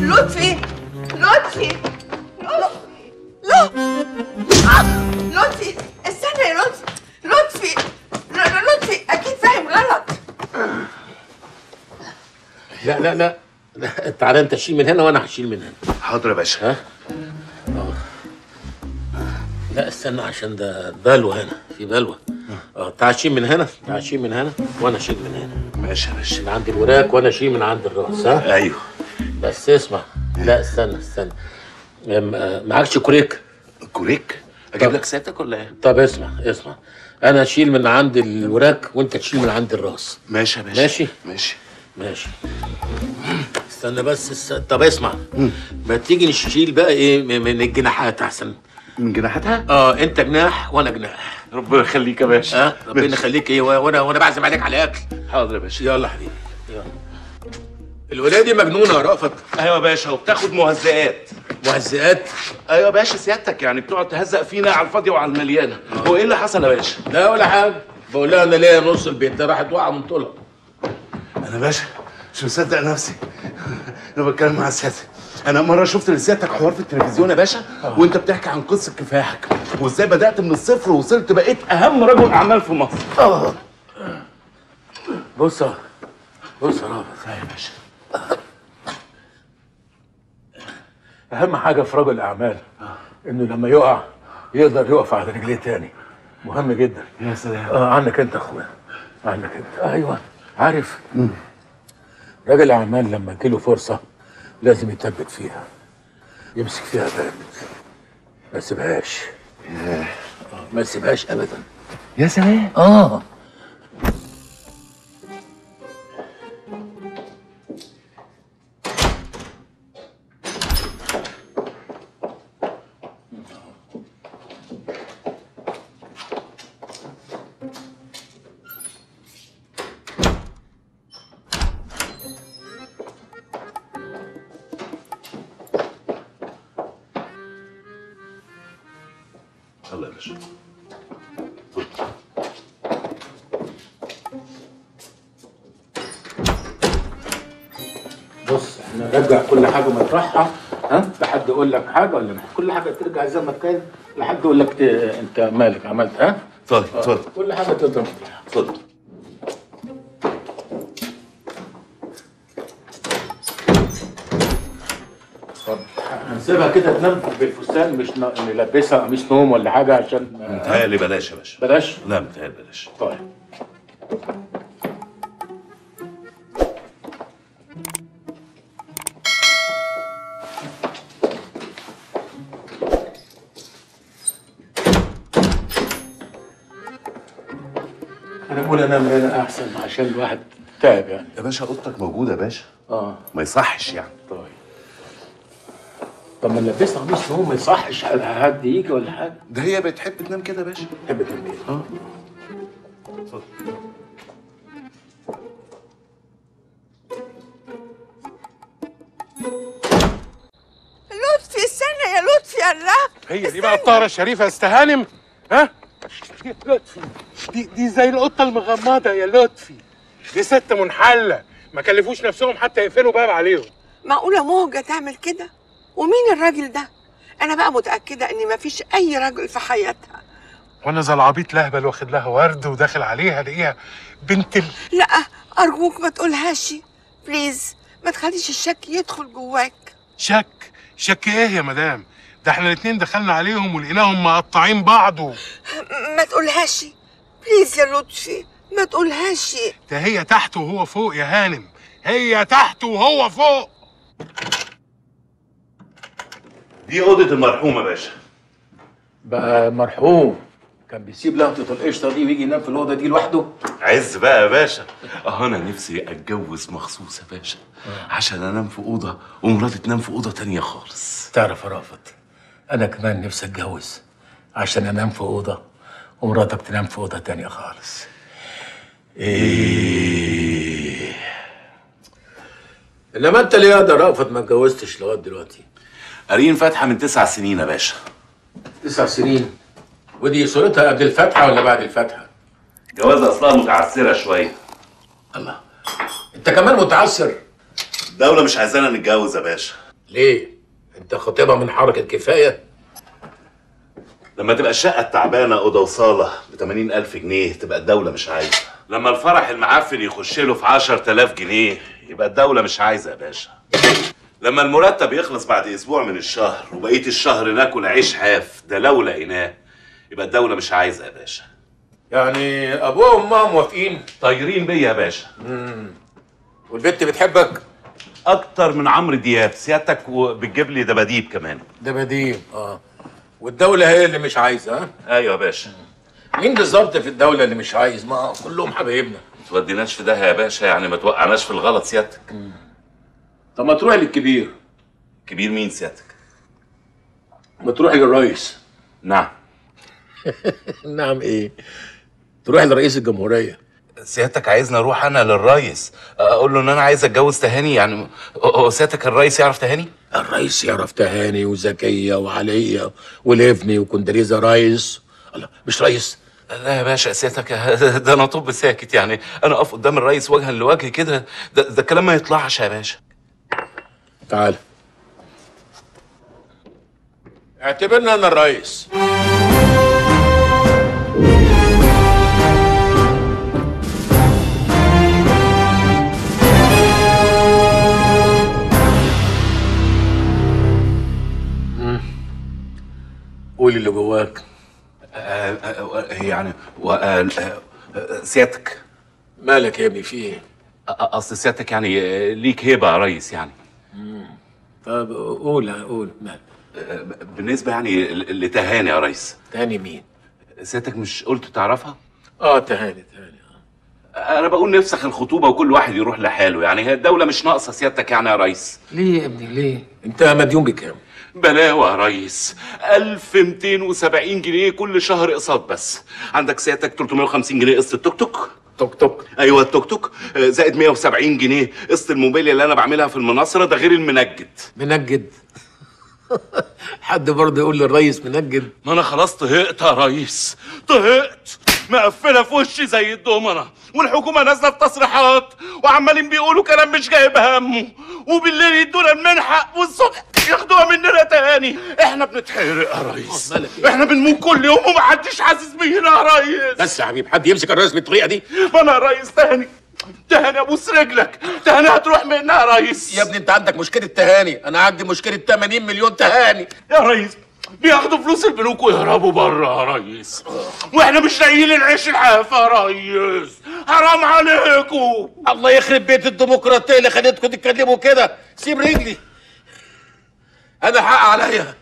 لطفي لطفي لطفي استنى يا لطفي لطفي لطفي أكيد فاهم غلط. لا لا لا تعالى أنت شيل من هنا وأنا هشيل من هنا. حاضر يا باشا. ها؟ لا استنى عشان ده بلوى هنا، في بلوى. تعال شيل من هنا، تعال شيل من هنا وانا شيل من هنا. ماشي يا باشا. من عند الوراك وانا شيل من عند الراس. ها؟ ايوه. بس اسمع، لا استنى استنى. معكش كوريك؟ كوريك؟ اجيب لك سيادتك ولا ايه؟ طب اسمع اسمع، انا اشيل من عند الوراك وانت تشيل من عند الراس. ماشي يا باشا. ماشي؟ ماشي ماشي. استنى بس طب اسمع، ما تيجي نشيل بقى ايه من الجناحات احسن. من جناحاتها؟ انت جناح وانا جناح. ربنا يخليك يا باشا. ربنا يخليك. ايه وانا بعزم عليك على اكل. حاضر يا باشا. يلا حبيبي يلا. الولايه دي مجنونه يا رأفت. ايوه يا باشا، وبتاخد مهزئات. مهزئات؟ ايوه يا باشا سيادتك، يعني بتقعد تهزق فينا على الفاضيه وعلى المليانه. هو ايه اللي حصل يا باشا؟ لا ولا حاجه، بقول لها انا ليا نص البيت ده، راحت واقعه من طولها. انا باشا مش مصدق نفسي. انا بتكلم مع سيادتك، أنا مرة شفت لسيادتك حوار في التلفزيون يا باشا وأنت بتحكي عن قصة كفاحك وإزاي بدأت من الصفر ووصلت بقيت أهم رجل أعمال في مصر. بص بص يا رافض يا باشا، أهم حاجة في رجل الأعمال إنه لما يقع يقدر يقف على رجليه تاني، مهم جدا. يا سلام. عنك أنت يا أخويا، عنك أنت. أيوه عارف، رجل الأعمال لما تجيله فرصة لازم يتبت فيها، يمسك فيها بارد، ما يسيبهاش، ما يسيبهاش ابدا. يا سلام. الله يا باشا. بص احنا نرجع كل حاجه مطرحها. ها؟ لحد يقول لك حاجه ولا كل حاجه ترجع زي ما كانت، لحد يقول لك انت مالك عملت. ها؟ طيب اتفضل. كل حاجه تقدر تطلع. اتفضل. هنسيبها كده تنام بالفستان، مش نلبسها قميص نوم ولا حاجه عشان متهيألي بلاش يا باشا. بلاش؟ لا متهيألي بلاش. طيب. أنا بقول أنام هنا أحسن عشان الواحد تعب يعني. يا باشا أوضتك موجودة يا باشا. ما يصحش يعني. طيب. طب ما نلبسها قميص نوم ما يصحش حد يجي ولا حاجه. ده هي بتحب تنام كده يا باشا. بتحب تنام كده. اتفضل. لطفي استنى يا لطفي. الله هي دي بقى الطاهره الشريفه يا استهانم. ها يا لطفي دي زي القطه المغمضه يا لطفي. دي ست منحله ما كلفوش نفسهم حتى يقفلوا باب عليهم. معقوله موجه تعمل كده؟ ومين الراجل ده؟ أنا بقى متأكدة إن مفيش أي راجل في حياتها. وأنا زي العبيط لهبل واخد لها ورد وداخل عليها ألاقيها بنت ال... لأ أرجوك ما تقولهاش بليز، ما تخليش الشك يدخل جواك. شك؟ شك إيه يا مدام؟ ده إحنا الاتنين دخلنا عليهم ولقيناهم مقطعين بعض و... ما تقولهاش بليز يا لطفي، ما تقولهاش. ده هي تحت وهو فوق يا هانم، هي تحت وهو فوق. دي اوضه المرحوم يا باشا. بقى مرحوم كان بيسيب لقطه القشطه دي ويجي ينام في الاوضه دي لوحده؟ عز بقى يا باشا. انا نفسي اتجوز مخصوص يا باشا عشان انام في اوضه ومراتي تنام في اوضه ثانيه خالص. تعرف يا رافض انا كمان نفسي اتجوز عشان انام في اوضه ومراتك تنام في اوضه ثانيه خالص. ايه انما انت ليه يا رافض ما اتجوزتش لغايه دلوقتي؟ قارين فاتحة من 9 سنين يا باشا. 9 سنين؟ ودي صورتها قبل الفاتحة ولا بعد الفاتحة؟ جوازها أصلها متعسرة شوية. الله، أنت كمان متعسر؟ الدولة مش عايزانا نتجوز يا باشا. ليه؟ أنت خطيبها من حركة كفاية؟ لما تبقى الشقة التعبانة أوضة وصالة ب 80,000 جنيه تبقى الدولة مش عايزة. لما الفرح المعفن يخش له في 10,000 جنيه يبقى الدولة مش عايزة يا باشا. لما المرتب يخلص بعد اسبوع من الشهر وبقيه الشهر ناكل عيش حاف ده لو لقيناه يبقى الدوله مش عايزه يا باشا. يعني ابوها وامها موافقين طايرين بيا يا باشا. والبت بتحبك اكتر من عمرو دياب سيادتك وبتجيب لي دباديب كمان. دباديب والدوله هي اللي مش عايزه. ها ايوه يا باشا. مين بالظبط في الدوله اللي مش عايز؟ ما كلهم حبايبنا. ما توديناش في ده يا باشا، يعني ما توقعناش في الغلط سيادتك. طب ما تروحي للكبير. كبير مين سيادتك؟ ما تروحي للرئيس. نعم. نعم ايه؟ تروحي لرئيس الجمهورية. سيادتك عايزني اروح انا للرئيس اقول له ان انا عايز اتجوز تهاني؟ يعني هو سيادتك الرئيس يعرف تهاني؟ الرئيس يعرف تهاني وزكية وعلية وليفني وكندريزة رئيس. الله مش رئيس. لا يا باشا سيادتك ده انا طب ساكت، يعني انا اقف قدام الرئيس وجها لوجه كده ده الكلام ما يطلعش يا باشا. تعال اعتبرنا انا الرئيس. قول اللي جواك. يعني سيادتك مالك يا ابني؟ فيه اصل سيادتك يعني ليك هيبه يا ريس يعني. طب قول مال بالنسبه يعني لتهاني يا ريس. تهاني مين؟ سيادتك مش قلت تعرفها؟ تهاني انا بقول نفسخ الخطوبه وكل واحد يروح لحاله، يعني هي الدوله مش ناقصه سيادتك يعني يا ريس. ليه يا ابني ليه؟ انت مديون بكام؟ بلاوه يا ريس 1270 جنيه كل شهر اقساط بس. عندك سيادتك 350 جنيه قسط التوك توك. توك توك؟ ايوه التوك توك، زائد 170 جنيه قسط الموبيليا اللي انا بعملها في المناصره ده غير المنجد. منجد؟ حد برضه يقول للريس منجد؟ ما انا خلاص طهقت يا ريس، طهقت، مقفله في وشي زي الدومنه، والحكومه نازله بتصريحات وعمالين بيقولوا كلام مش جايب همه، وبالليل يدونا المنحه والصبح ياخدوها مننا تاني. احنا بنتحرق يا ريس، احنا بنموت كل يوم ومحدش حاسس بينا يا ريس. بس يا حبيب، حد يمسك الريس بالطريقه دي؟ ما انا يا ريس تاني، تهاني ابوس رجلك، تهاني هتروح منها يا ريس. يا ابني انت عندك مشكله تهاني، انا عندي مشكله 80 مليون تهاني يا ريس. بياخدوا فلوس البنوك ويهربوا بره يا ريس، واحنا مش لاقيين العيش الحاف يا ريس، حرام عليكم. الله يخرب بيت الديمقراطيه اللي خليتكم تتكلموا كده. سيب رجلي، انا حق عليا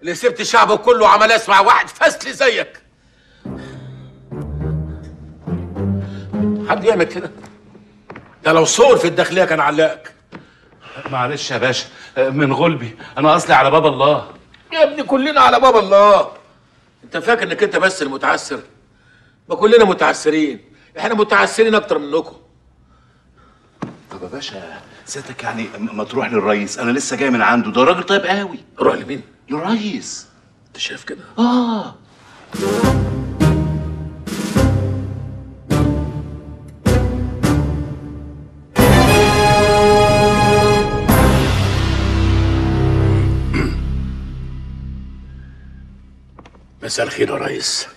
اللي سبت الشعب كله وعمال اسمع واحد فاسلي زيك. حد يعمل كده؟ ده لو صور في الداخليه كان علقك. معلش يا باشا، من غلبي، انا اصلي على باب الله. يا ابني كلنا على باب الله. انت فاكر انك انت بس المتعسر؟ ما كلنا متعسرين، احنا متعسرين اكتر منكم. طب يا باشا سيادتك يعني ما تروح للريس، انا لسه جاي من عنده، ده راجل طيب قوي. اروح لمين؟ للريس. انت شايف كده؟ اه. مساء الخير يا ريس،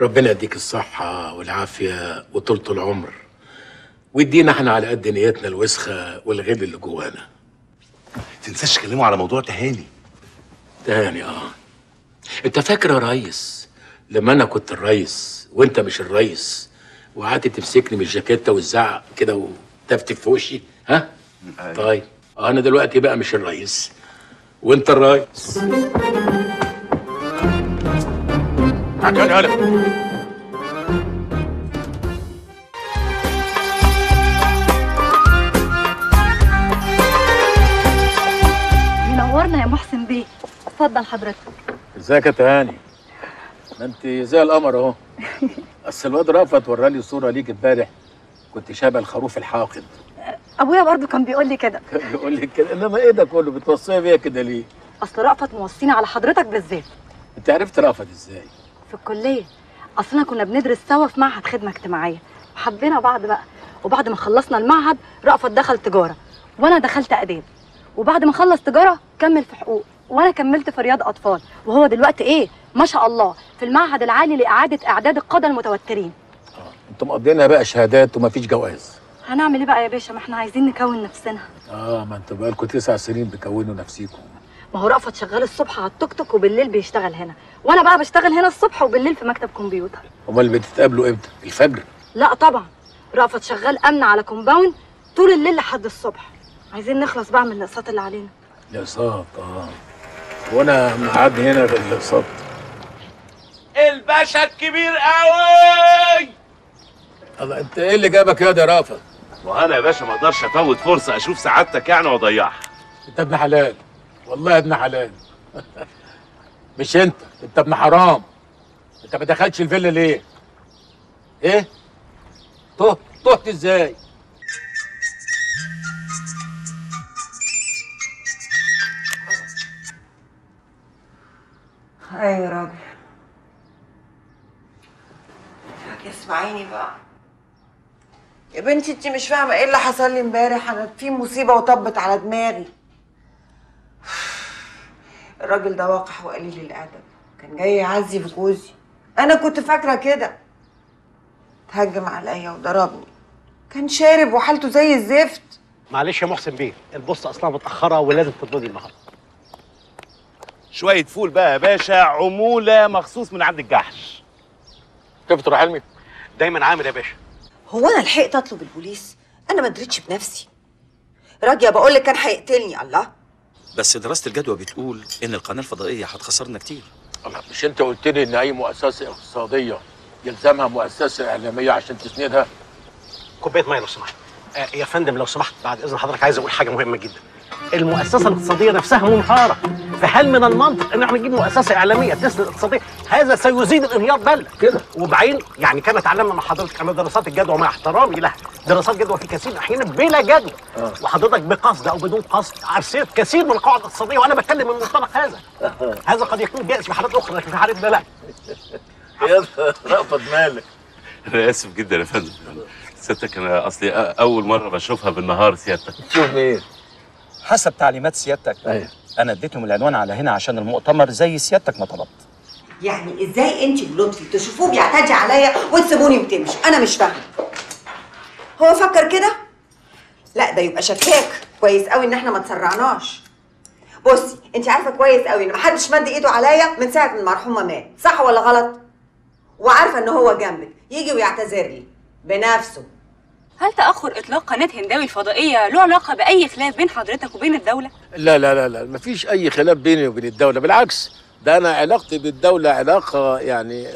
ربنا يديك الصحة والعافية وطولة العمر، ويدينا احنا على قد نيتنا الوسخة والغل اللي جوانا. تنساش تكلموا على موضوع تهاني. تهاني اه. انت فاكر يا ريس لما انا كنت الريس وانت مش الريس، وقعدت تمسكني من الجاكيتة والزعق كده وتفتف في وشي؟ ها؟ طيب انا دلوقتي بقى مش الريس وانت الريس. عجل هلا. نورنا يا محسن بيه، اتفضل حضرتك. ازيك يا تهاني؟ ما انت زي القمر اهو. اصل الواد رأفت ورالي صورة ليك امبارح، كنت شبه الخروف الحاقد. ابويا برضه كان بيقول لي كده. كان بيقول لي كده، انما ايه ده كله؟ بتوصيها بيا كده ليه؟ اصل رأفت موصينا على حضرتك بالذات. انت عرفت رأفت ازاي؟ في الكليه، اصلنا كنا بندرس سوا في معهد خدمه اجتماعيه، وحبينا بعض بقى، وبعد ما خلصنا المعهد رأفت دخل تجاره وانا دخلت اداب، وبعد ما خلص تجاره كمل في حقوق وانا كملت في رياض اطفال، وهو دلوقتي ايه ما شاء الله في المعهد العالي لاعاده اعداد القاده المتوترين. انتوا مقضيينها بقى شهادات ومفيش جوائز. هنعمل ايه بقى يا باشا؟ ما احنا عايزين نكون نفسنا. ما انتوا بقالكوا 9 سنين بتكونوا نفسيكم. ما هو رأفت شغال الصبح على التوك توك وبالليل بيشتغل هنا، وانا بقى بشتغل هنا الصبح وبالليل في مكتب كمبيوتر. امال بتتقابلوا امتى؟ الفجر؟ لا طبعا، رأفت شغال امن على كومباوند طول الليل لحد الصبح. عايزين نخلص بقى من الاقساط اللي علينا. الاقساط وانا مقعدني هنا في الاقساط. الباشا الكبير قوي. الله، انت ايه اللي جابك يا رأفت؟ وانا يا باشا ما اقدرش افوت فرصه اشوف سعادتك يعني واضيعها. انت ابن حلال، والله ابن حلال. مش انت ابن حرام. انت ما دخلتش الفيلا ليه؟ ايه؟ تهت ازاي؟ ايوه يا راجل. اسمعيني بقى يا بنتي، انت مش فاهمه ايه اللي حصل لي امبارح. انا في مصيبه وطبت على دماغي. الراجل ده وقح وقليل الادب، كان جاي يعزي في جوزي، انا كنت فاكره كده. اتهجم عليا وضربني، كان شارب وحالته زي الزفت. معلش يا محسن بيه، البوست اصلا متاخره ولازم تردي النهارده. شويه فول بقى يا باشا، عموله مخصوص من عند الجحش. كيف تروح حلمي؟ دايما عامل يا باشا. هو انا لحقت اطلب البوليس؟ انا ما دريتش بنفسي. راجيه بقول لك كان هيقتلني. الله، بس دراسة الجدوى بتقول إن القناة الفضائية هتخسرنا كتير. الله، مش أنت قلت لي إن أي مؤسسة اقتصادية يلزمها مؤسسة إعلامية عشان تسندها؟ كوباية مية لو سمحت. يا فندم لو سمحت، بعد إذن حضرتك عايز أقول حاجة مهمة جدا. المؤسسه الاقتصاديه نفسها منهاره، فهل من المنطق ان احنا نجيب مؤسسه اعلاميه تسند الاقتصاديه؟ هذا سيزيد الانهيار بل كده. وبعدين يعني كما تعلمنا من حضرتك ان دراسات الجدوى مع احترامي لها، دراسات جدوى في كثير احيانا بلا جدوى، وحضرتك بقصد او بدون قصد عرسيت كثير من القواعد الاقتصاديه، وانا بتكلم من منطلق هذا. هذا قد يكون جائز في حالات اخرى لكن في حالتنا لا. يلا رأفت مالك. انا اسف جدا يا فندم، سيادتك انا اصلي اول مره بشوفها بالنهار. سيادتك شوف ايه؟ حسب تعليمات سيادتك. ايوه انا اديتهم العنوان على هنا عشان المؤتمر زي سيادتك ما طلبت. يعني ازاي انت بلطفي تشوفوه بيعتدي عليا وتسيبوني وتمشي؟ انا مش فاهمه. هو فكر كده؟ لا ده يبقى شكاك كويس قوي ان احنا ما تسرعناش. بصي انت عارفه كويس قوي ان محدش مد ايده عليا من ساعه المرحوم ما مات، صح ولا غلط؟ وعارفه ان هو جنبك يجي ويعتذر لي بنفسه. هل تأخر إطلاق قناة هنداوي الفضائية له علاقة بأي خلاف بين حضرتك وبين الدولة؟ لا لا لا لا، مفيش أي خلاف بيني وبين الدولة، بالعكس ده أنا علاقتي بالدولة علاقة يعني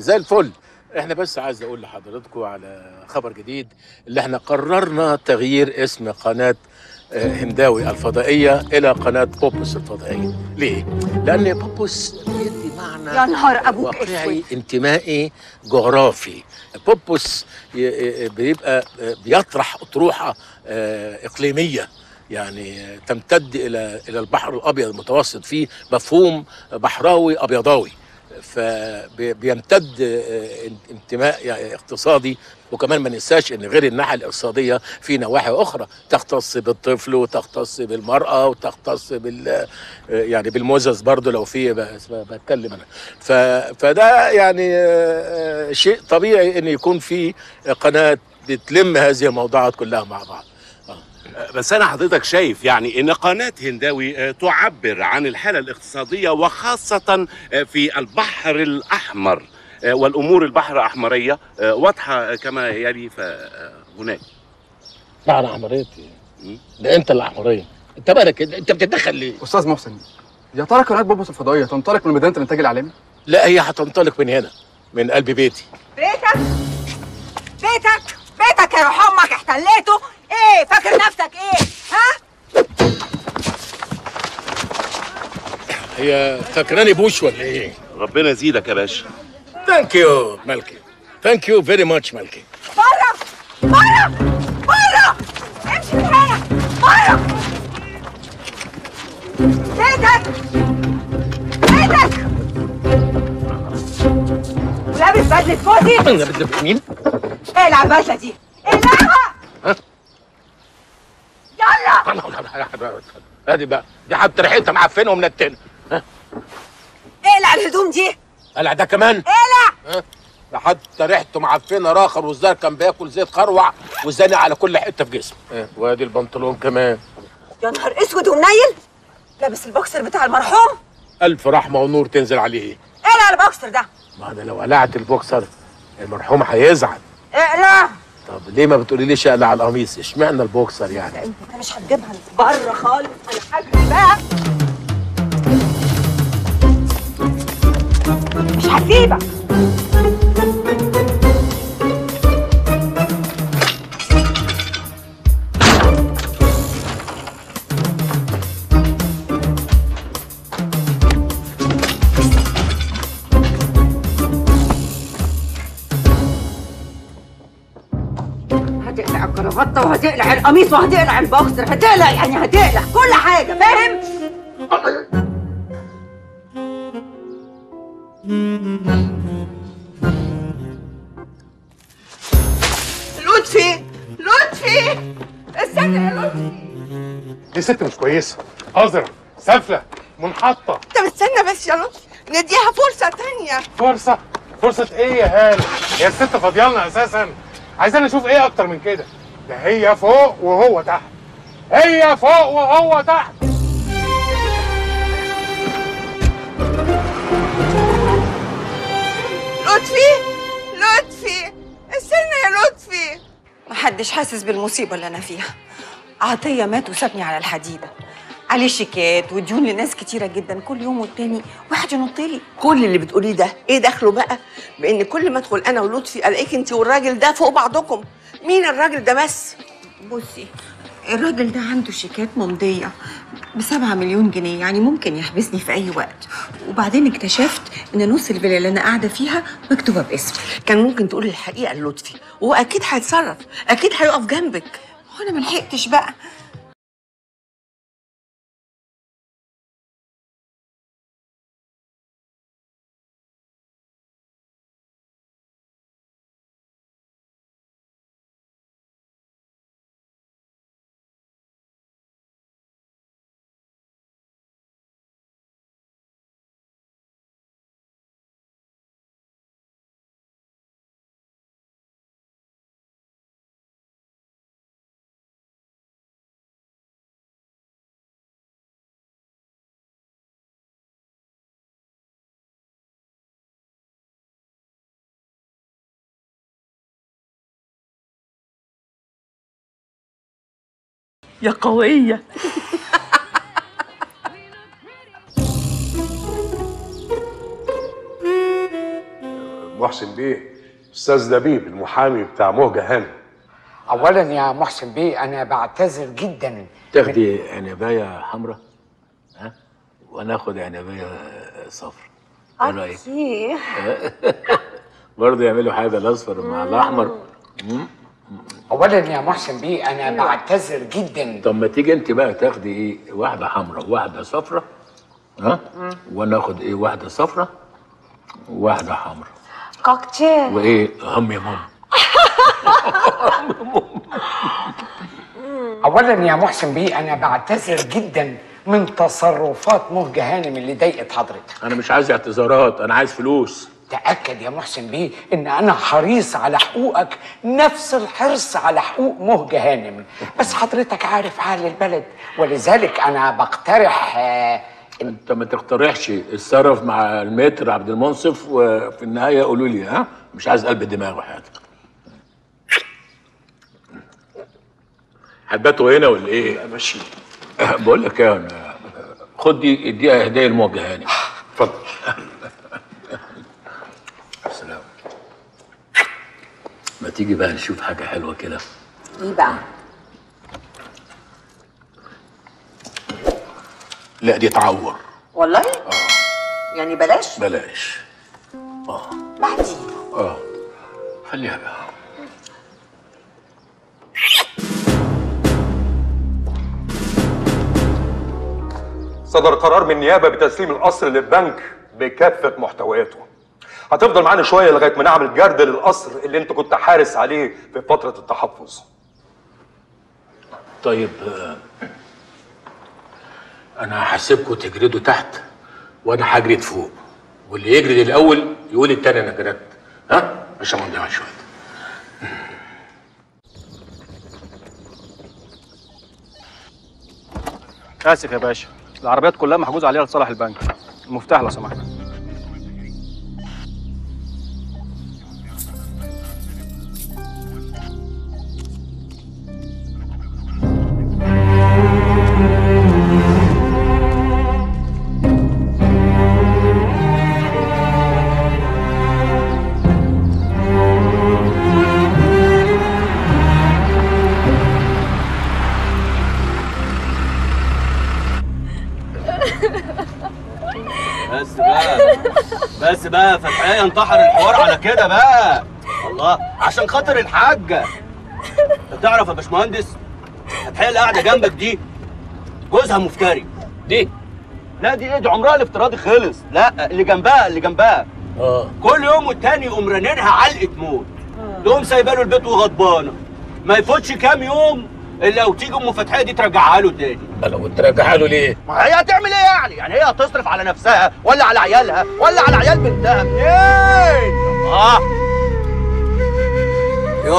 زي الفل. إحنا بس عايز أقول لحضراتكم على خبر جديد، اللي إحنا قررنا تغيير اسم قناة هنداوي الفضائية إلى قناة بوبوس الفضائية. ليه؟ لأن بوبوس بيدي معنى يا نهار أبوك واقعي انتمائي جغرافي. بوبوس بيبقى بيطرح أطروحة إقليمية يعني تمتد إلى البحر الأبيض المتوسط، فيه مفهوم بحراوي أبيضاوي، فبيمتد انتماء يعني اقتصادي. وكمان ما ننساش ان غير الناحيه الاقتصاديه في نواحي اخرى تختص بالطفل وتختص بالمراه وتختص يعني بالمزز برضو لو في بتكلم انا. فده يعني شيء طبيعي ان يكون في قناه بتلم هذه الموضوعات كلها مع بعض. بس أنا حضرتك شايف يعني إن قناة هنداوي تعبر عن الحالة الاقتصادية وخاصة في البحر الأحمر، والأمور البحر الأحمرية واضحة كما يلي فهناك. بحر أحمرية ده أنت الأحمرية، أنت مالك، أنت بتتدخل ليه؟ أستاذ محسن، يا ترى قناة بوبوس الفضائية تنطلق من ميدان الإنتاج الإعلامي؟ لا هي هتنطلق من هنا، من قلب بيتي. بيتك؟ بيتك؟ بيتك يا روح أمك احتليته؟ ايه فاكر نفسك ايه؟ ها؟ هي فاكراني بوش ولا ايه؟ ربنا يزيدك يا باشا. ثانك يو مالكي، ثانك يو فيري ماتش مالكي. بره بره بره، امشي من هنا بره. بيتك بيتك، ولابس بدله كوتي. انا بدله مين؟ ايه العباسه دي؟ اقلعها. ها؟ يلا يلا ادي بقى دي حتى ريحتها معفنه ومنتنه. ها اقلع الهدوم دي. اقلع ده كمان؟ اقلع. ها ده حتى ريحته معفنه راخر، والزهر كان بياكل زيت خروع وزانق على كل حته في جسمه. وادي البنطلون كمان. يا نهار اسود ومنيل، لابس البوكسر بتاع المرحوم. الف رحمه ونور تنزل عليه. اقلع البوكسر ده. ما انا لو قلعت البوكسر المرحوم هيزعل. اقلع. طب ليه ما بتقوليليش اقلع على القميص؟ اشمعنى البوكسر يعني؟ لا انت مش هتجيبها بره خالص، انا هجري بقى مش هسيبك. هتقلع القميص وهتقلع البوكسر، هتقلع يعني هتقلع كل حاجة، فاهم؟ لطفي لطفي استنى يا لطفي. دي ست مش كويسة، قذرة، سافلة، منحطة. طب استنى بس يا لطفي، نديها فرصة تانية. فرصة؟ فرصة إيه يا هالة؟ هي الست فاضيالنا أساساً، عايزين نشوف إيه أكتر من كده؟ ده هي فوق وهو تحت، هي فوق وهو تحت. لطفي لطفي استنى يا لطفي. محدش حاسس بالمصيبة اللي أنا فيها. عطية مات وسابني على الحديدة، عليه شيكات وديون لناس كتيرة جدا، كل يوم والتاني واحد ينطلي. كل اللي بتقوليه ده إيه دخله بقى بإن كل ما أدخل أنا ولطفي ألاقيك أنت والراجل ده فوق بعضكم؟ مين الراجل ده بس؟ بصي الراجل ده عنده شيكات ممضية ب7 مليون جنيه، يعني ممكن يحبسني في أي وقت. وبعدين اكتشفت إن نص الفيلا اللي أنا قاعدة فيها مكتوبة باسمي. كان ممكن تقول الحقيقة للطفي، وأكيد هيتصرف، أكيد هيقف جنبك. وأنا ملحقتش بقى. يا قوية. محسن بيه، أستاذ لبيب المحامي بتاع مهجة هانم. أولاً يا محسن بيه أنا بعتذر جداً. تاخدي عنباية حمراء ها؟ وأنا آخد عنباية صفراء. إيه رأيك؟ برضه يعملوا حاجة الأصفر مع الأحمر. اولا يا محسن بيه انا بعتذر جدا. طب ما تيجي انت بقى تاخدي ايه، واحده حمراء وواحده صفراء، ها، وانا اخد ايه، واحده صفراء وواحده حمراء، كوكتيل. وايه هم يا ماما؟ اولا يا محسن بيه انا بعتذر جدا من تصرفات مهجة هانم اللي ضايقت حضرتك. انا مش عايز اعتذارات، انا عايز فلوس. تأكد يا محسن بيه إن أنا حريص على حقوقك نفس الحرص على حقوق مهجة هانم، بس حضرتك عارف حال البلد، ولذلك أنا بقترح. أنت ما تقترحش، اتصرف مع المتر عبد المنصف، وفي النهاية قولوا لي ها، مش عايز قلب دماغ وحياتك. هتباتوا هنا ولا إيه؟ لا ماشي. بقول لك إيه، خد دي اديها هدية لمهجة هانم. اتفضل. ما تيجي بقى نشوف حاجة حلوة كده. ايه بقى؟ لا دي تعور والله؟ يعني بلاش؟ بلاش. بعدين. خليها بقى. صدر قرار من النيابة بتسليم القصر للبنك بكافة محتوياته. هتفضل معانا شويه لغايه ما نعمل جرد للقصر اللي انت كنت حارس عليه في فتره التحفظ. طيب انا هحاسبكوا تجردوا تحت وانا هجرد فوق، واللي يجرد الاول يقول التاني انا جردت، ها؟ عشان ما نضيعش وقت. اسف يا باشا، العربيات كلها محجوز عليها لصالح البنك. المفتاح لو سمحت. بس فتحية انتحر الحوار على كده بقى، الله، عشان خاطر الحاجة. انت تعرف يا باشمهندس فتحية اللي قاعدة جنبك دي جوزها مفتري. دي لا دي ايه، دي عمرها الافتراضي خلص. لا اللي جنبها، اللي جنبها كل يوم والتاني يقوم رنينها علقة موت، تقوم سايبه له البيت وغضبانة، ما يفوتش كام يوم الا وتيجي ام فتحية دي ترجعها له تاني. لو ترجعها له ليه؟ ما هي هتعمل ايه يعني؟ يعني هي هتصرف على نفسها ولا على عيالها ولا على عيال بنتها منين؟ الله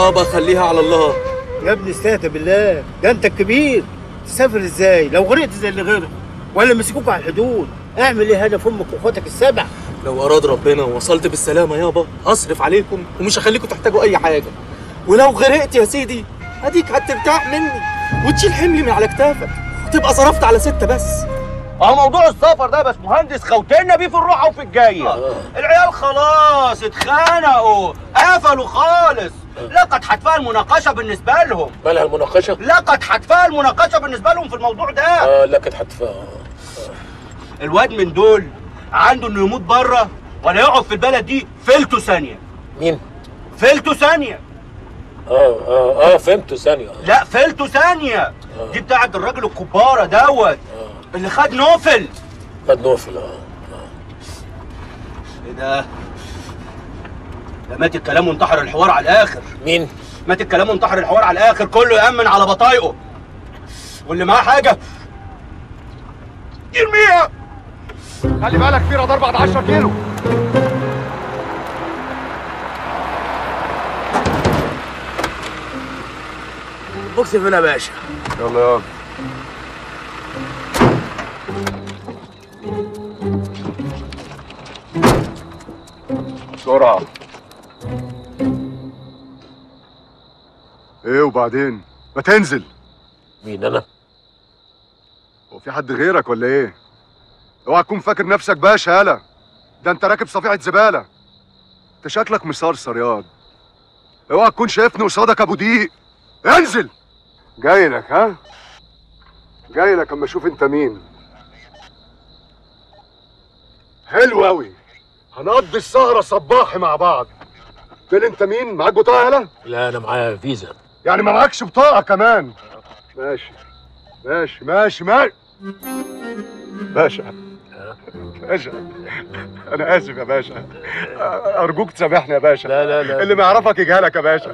يابا خليها على الله. يا ابني استهدى بالله، ده انت الكبير، تسافر ازاي؟ لو غرقت زي اللي غرق ولا مسكوك على الحدود، اعمل ايه هدف امك واخواتك السبع؟ لو اراد ربنا ووصلت بالسلامه يابا هصرف عليكم ومش هخليكم تحتاجوا اي حاجه، ولو غرقت يا سيدي اديك هترتاح مني وتشيل حملي من على كتافك وتبقى صرفت على 6 بس. موضوع السفر ده بس مهندس خوتنا بيه في الروحه وفي الجايه. العيال خلاص اتخانقوا، قفلوا خالص. لقد حتفها المناقشه بالنسبه لهم. مالها المناقشه؟ لقد حتفها المناقشه بالنسبه لهم في الموضوع ده. لقد حتفها. الواد من دول عنده انه يموت بره ولا يقعد في البلد دي فلتو ثانيه. مين؟ فلتو ثانيه. فهمته ثانيه. لا فلتو ثانيه. دي بتاعه الراجل الكباره دوت. اللي خد نوفل. خد نوفل. ايه ده؟ مات الكلام وانتحر الحوار على الاخر. مين؟ مات الكلام وانتحر الحوار على الاخر، كله يأمن على بطايقه. واللي معاه حاجه يرميها. خلي بالك في رادار بعد 10 كيلو. بوكس فين يا باشا؟ يلا يلا. بسرعه. ايه وبعدين؟ ما تنزل. مين انا؟ هو في حد غيرك ولا ايه؟ اوعى تكون فاكر نفسك باشا. هلا ده انت راكب صفيحه زباله. انت شكلك مصرصر ياض. اوعى تكون شايفني قصادك ابو دقيق. انزل. جاي لك ها؟ جاي لك اما اشوف انت مين. حلو قوي. هنقضي السهره صباحي مع بعض. قول انت مين؟ معاك بطاقه هلا؟ لا انا معايا فيزا. يعني ما معاكش بطاقه كمان؟ ماشي ماشي ماشي ماشي. باشا باشا انا اسف يا باشا، ارجوك تسامحني يا باشا. لا لا لا اللي ما يعرفك يجهلك يا باشا.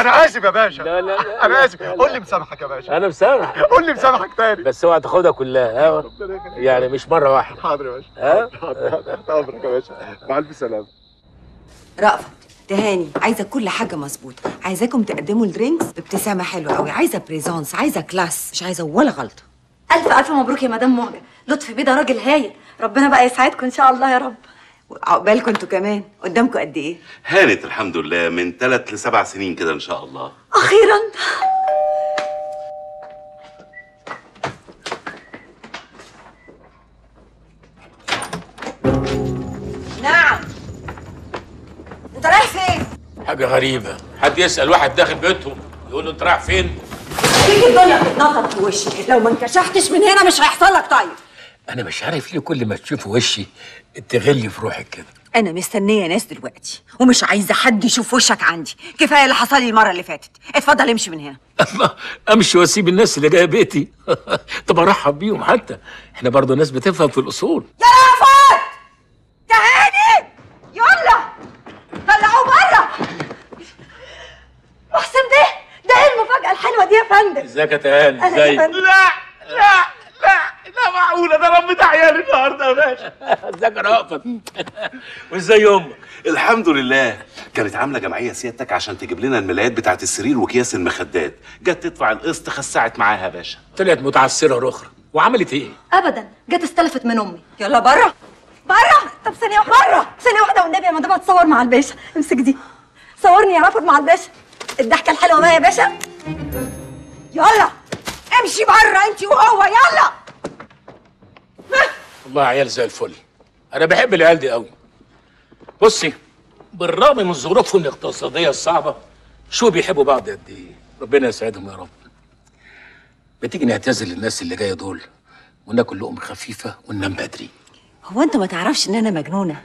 انا اسف يا باشا. لا لا لا انا اسف. قول لي مسامحك يا باشا. انا مسامحك. قول لي مسامحك تاني بس اوعى تاخدها كلها. يعني مش مره واحده. حاضر يا باشا. تحت امرك يا باشا. مع الف سلامه. رأفت تهاني عايزه كل حاجه مظبوطه، عايزاكم تقدموا الدرينكس بابتسامه حلوه قوي، عايزه بريزونس، عايزه كلاس، مش عايزه ولا غلطه. الف الف مبروك يا مدام معجب، لطفي بيه ده راجل هايل، ربنا بقى يسعدكم ان شاء الله يا رب. عقبالكم انتوا كمان، قدامكم قد ايه؟ هانت الحمد لله من 3 ل7 سنين كده ان شاء الله. اخيرا. نعم. انت رايح فين؟ حاجه غريبه، حد يسال واحد داخل بيتهم يقول له انت رايح فين؟ تيجي الدنيا بتتنطط في وشي، لو ما انكشفتش من هنا مش هيحصل لك. طيب انا مش عارف ليه كل ما تشوف وشي تغلي في روحك كده. انا مستنيه ناس دلوقتي ومش عايزه حد يشوف وشك عندي، كفايه اللي حصل لي المره اللي فاتت. اتفضل امشي من هنا. امشي واسيب الناس اللي جايه بيتي؟ طب ارحب بيهم، حتى احنا برضه ناس بتفهم في الاصول. يا رافض تهاني يلا طلعوه بره. محسن ده ايه المفاجاه الحلوه دي يا فندم؟ ازيك يا تهاني؟ ازيك؟ لا لا لا لا معقولة ده رب عيالي النهارده يا باشا. ازيك يا رأفت؟ وازاي امك؟ الحمد لله. كانت عاملة جمعية سيادتك عشان تجيب لنا الملايات بتاعة السرير وأكياس المخدات، جت تدفع القسط خسعت معاها يا باشا. طلعت متعسرة أخرى، وعملت إيه؟ أبدًا، جت استلفت من أمي. يلا بره بره. طب ثانية واحدة، بره ثانية واحدة والنبي يا مدام هتصور مع الباشا. امسك دي. صورني يا رأفت مع الباشا. الضحكة الحلوة بقى يا باشا. يلا امشي بره انت وهو يلا. والله عيال زي الفل، انا بحب العيال دي قوي. بصي بالرغم من ظروفهم الاقتصاديه الصعبه شو بيحبوا بعض قد ايه، ربنا يسعدهم يا رب. ما تيجي نعتذر للناس اللي جايه دول وناكل لقمه خفيفه وننام بدري. هو انت ما تعرفش ان انا مجنونه،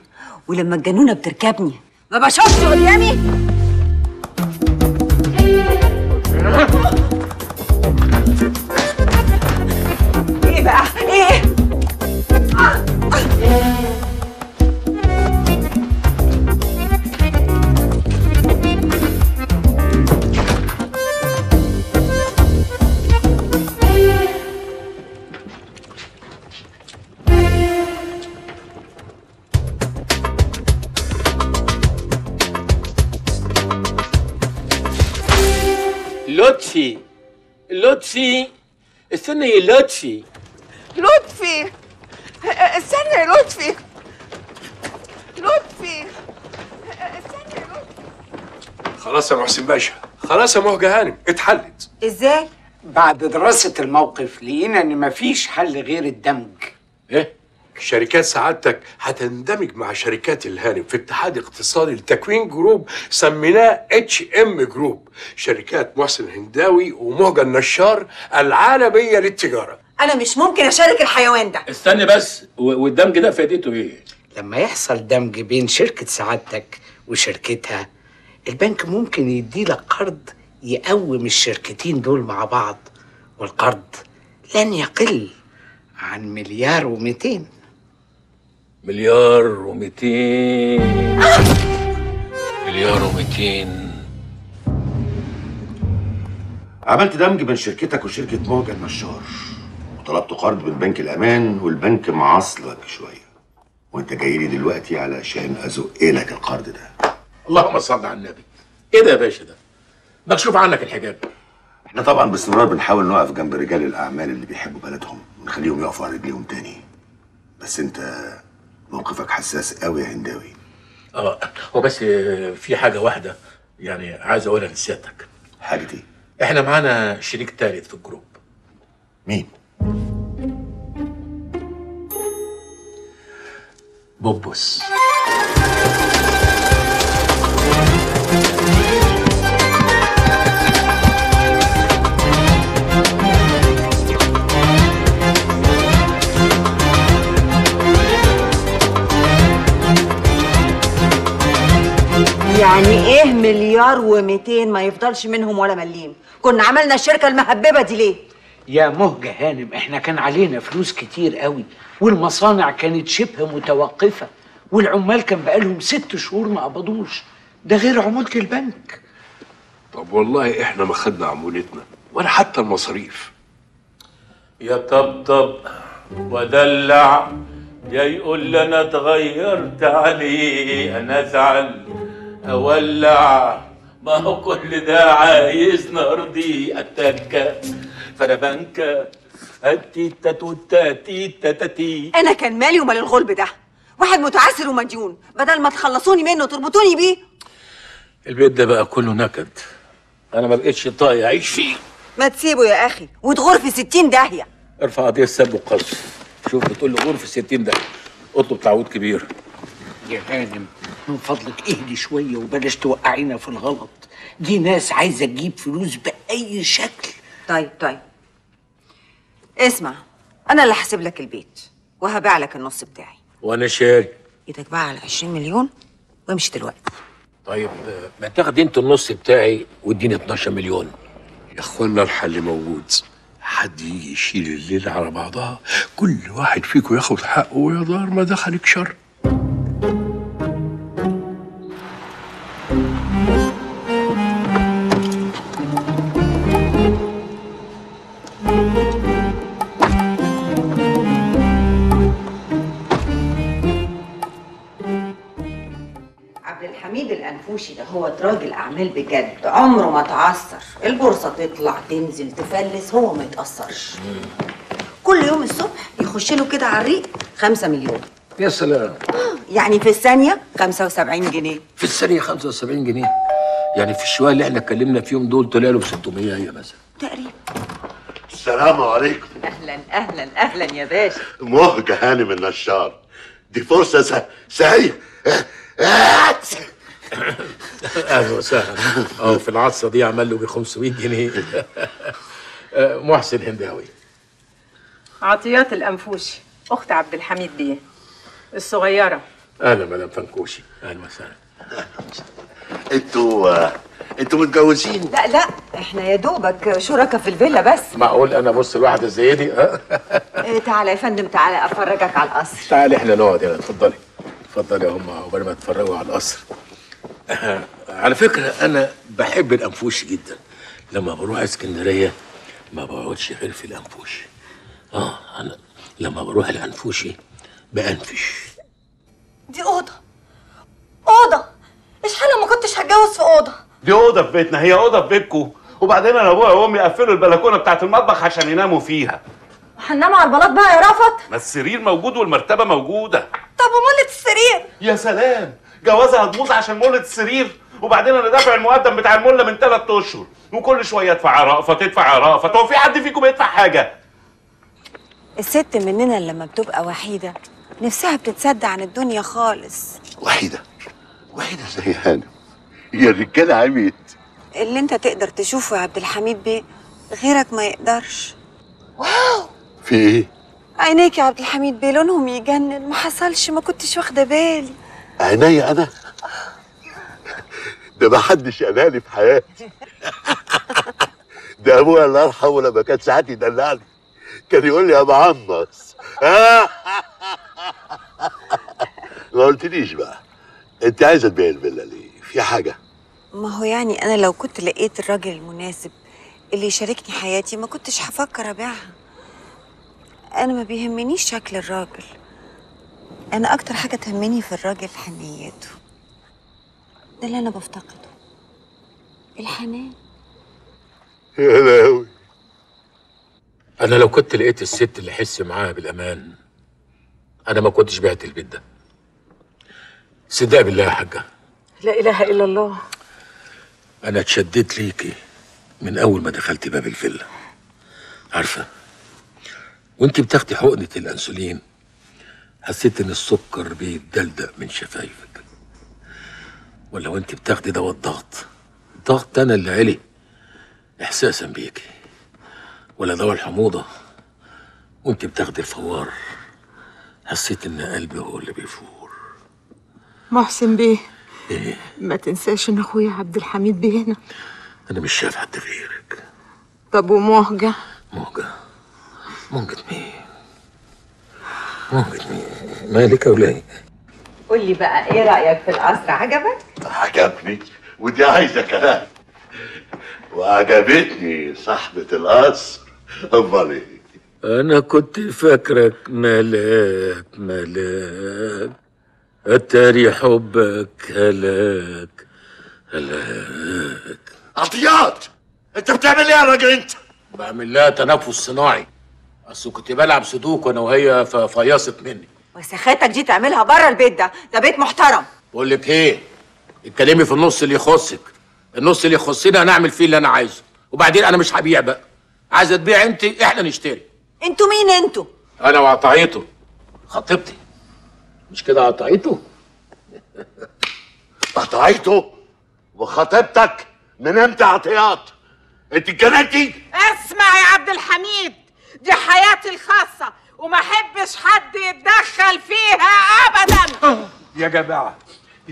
ولما الجنونه بتركبني ما بشوفش قدامي. ايه بقى؟ ايه؟ لطفي لطفي استنى يا لطفي. لطفي استنى يا لطفي. لطفي استنى يا لطفي. خلاص يا محسن باشا، خلاص يا مهجة هانم اتحلت. ازاي؟ بعد دراسة الموقف لقينا ان مفيش حل غير الدمج. ايه؟ شركات سعادتك هتندمج مع شركات الهانم في اتحاد اقتصادي لتكوين جروب سميناه HM جروب، شركات محسن الهنداوي ومهجة النشار العالمية للتجارة. أنا مش ممكن أشارك الحيوان ده. استني بس، والدمج ده فائدته إيه؟ لما يحصل دمج بين شركة سعادتك وشركتها، البنك ممكن يديلك قرض يقوم الشركتين دول مع بعض، والقرض لن يقل عن 1,200,000,000. 1,200,000,000 1,200,000. عملت دمج بين شركتك وشركة مهجة النشار، وطلبت قرض من بنك الأمان، والبنك معصلك شوية، وأنت جاي لي دلوقتي علشان أزق لك القرض ده. اللهم صل على النبي. إيه ده يا باشا ده؟ بكشوف عنك الحجاب. احنا طبعا باستمرار بنحاول نقف جنب رجال الاعمال اللي بيحبوا بلدهم ونخليهم يقفوا على رجليهم تاني، بس انت موقفك حساس قوي يا هنداوي. هو بس في حاجه واحده يعني عايز اقولها لسيادتك. حاجه ايه؟ احنا معانا شريك ثالث في الجروب. مين؟ بوبوس. يعني ايه 1,200,000,000 ما يفضلش منهم ولا مليم؟ كنا عملنا الشركه المهببه دي ليه؟ يا مهجه هانم احنا كان علينا فلوس كتير قوي، والمصانع كانت شبه متوقفه، والعمال كان بقالهم 6 شهور ما قبضوش، ده غير عموله البنك. طب والله احنا ما خدنا عمولتنا ولا حتى المصاريف. يا طبطب ودلع يا يقول لي انا اتغيرت عليه، انا ازعل اولع، ما هو كل ده عايز نرضي التكه فربنكه التيتا توتا تيتا تاتي. انا كان مالي ومال الغلب ده، واحد متعسر ومديون، بدل ما تخلصوني منه تربطوني بيه. البيت ده بقى كله نكد، انا ما بقتش طايق اعيش فيه. ما تسيبه يا اخي وتغور في 60 داهيه. ارفع قضيه السب والقذف، شوف بتقول لي غور في 60 داهيه، اطلب تعويض كبير. يا هانم من فضلك اهدي شويه وبلاش توقعينا في الغلط، دي ناس عايزه تجيب فلوس باي شكل. طيب اسمع، انا اللي هسيب لك البيت وهبيع لك النص بتاعي. وانا شاري ايدك بقى على 20,000,000 وامشي دلوقتي. طيب ما تاخدي انت النص بتاعي واديني 12,000,000. يا اخوانا الحل موجود، حد يجي يشيل الليله على بعضها، كل واحد فيكم ياخد حقه، ويا دار ما دخلك شر. الحميد الأنفوشي ده هو راجل أعمال بجد، عمره ما اتعثر، البورصة تطلع تنزل تفلس هو ما يتأثرش. كل يوم الصبح يخش له كده على الريق 5,000,000. يا سلام. يعني في الثانية 75 جنيه. في الثانية 75 جنيه، يعني في الشوية اللي احنا اتكلمنا فيهم دول طلع له ب 600 هي مثلا تقريبا. السلام عليكم. أهلا أهلا أهلا يا باشا. مهجة هانم النشار، دي فرصة سهية. اهلا وسهلا. في العطسه دي عمل له ب 500 جنيه. محسن هنداوي. عطيات الانفوشي اخت عبد الحميد بيه الصغيره. اهلا مدام فنكوشي، اهلا وسهلا. انتوا متجوزين؟ لا احنا يا دوبك شركاء في الفيلا بس. معقول انا ابص لواحده زي دي؟ تعالى يا فندم، تعالى افرجك على القصر. تعالى احنا نقعد هنا. اتفضلي اتفضل يا هما قبل ما تتفرجوا على القصر. على فكره انا بحب الانفوشي جدا، لما بروح اسكندريه ما بقعدش غير في الانفوشي. انا لما بروح الانفوشي بانفش. دي اوضه اشحال ما كنتش هتجوز في اوضه. دي اوضه في بيتنا، هي اوضه في بيتكم، وبعدين انا ابويا وامي قفلوا البلكونه بتاعه المطبخ عشان يناموا فيها. هننام على البلاط بقى يا رفت؟ ما السرير موجود والمرتبه موجوده. طب ومولة السرير؟ يا سلام، جوازها هتبوظ عشان مولة السرير، وبعدين انا دافع المقدم بتاع المولة من 3 اشهر، وكل شويه ادفع يا رأفت ادفع يا رأفت. هو في حد فيكم بيدفع حاجه؟ الست مننا لما بتبقى وحيده نفسها بتتصدى عن الدنيا خالص. وحيدة زي هانم. يا الرجالة عميت. اللي انت تقدر تشوفه يا عبد الحميد بيه غيرك ما يقدرش. واو، في ايه؟ عينيك يا عبد الحميد بيه لونهم يجنن. ما حصلش، ما كنتش واخدة بالي. عينيا أنا؟ ده ما حدش قالها في حياتي. ده ابويا الله يرحمه لما كان ساعات يدلعني كان يقول لي يا معنص. ما قلتليش بقى انت عايزه تبيع الفيلا ليه؟ في حاجه؟ ما هو يعني انا لو كنت لقيت الراجل المناسب اللي يشاركني حياتي ما كنتش هفكر ابيعها. انا ما بيهمنيش شكل الراجل، انا اكتر حاجه تهمني في الراجل حنيته. ده اللي انا بفتقده، الحنان. يا لهوي، انا لو كنت لقيت الست اللي حس معاها بالامان انا ما كنتش بعت البيت ده. صدق بالله يا حاجه، لا اله الا الله، انا اتشددت ليكي من اول ما دخلت باب الفيلا. عارفه وانت بتاخدي حقنه الانسولين حسيت ان السكر بيتدلدق من شفايفك، ولا وانت بتاخدي دواء الضغط؟ الضغط انا اللي علي احساسا بيكي، ولا دواء الحموضه وانت بتاخدي الفوار حسيت ان قلبي هو اللي بيفور. محسن بيه، ايه؟ ما تنساش ان اخويا عبد الحميد بيه هنا. انا مش شايف حد غيرك. طب ومهجه؟ مهجه مين؟ مهجه مين؟ مالك يا وليه؟ قول لي بقى، ايه رايك في القصر؟ عجبك؟ عجبني، ودي عايزه كلام. وعجبتني صاحبة القصر. امال ايه؟ انا كنت فاكرك ملاك اتاري حبك هلاك. عطيات، انت بتعمل ايه يا راجل انت؟ بعمل لها تنفس صناعي، اصل كنت بلعب سودوكو انا وهي ففيصت مني. وسخاتك دي تعملها بره البيت ده، ده بيت محترم. بقول لك ايه؟ اتكلمي في النص اللي يخصك. النص اللي يخصني هنعمل فيه اللي انا عايزه، وبعدين انا مش هبيع بقى. عايزه تبيع انت، احنا نشتري. انتوا مين انتوا؟ انا وعطايته، خطيبتي. مش كده عطايته؟ عطايته وخطيبتك من امتى عطيات؟ انت اتجننتي؟ اسمع يا عبد الحميد، دي حياتي الخاصه وما احبش حد يتدخل فيها ابدا.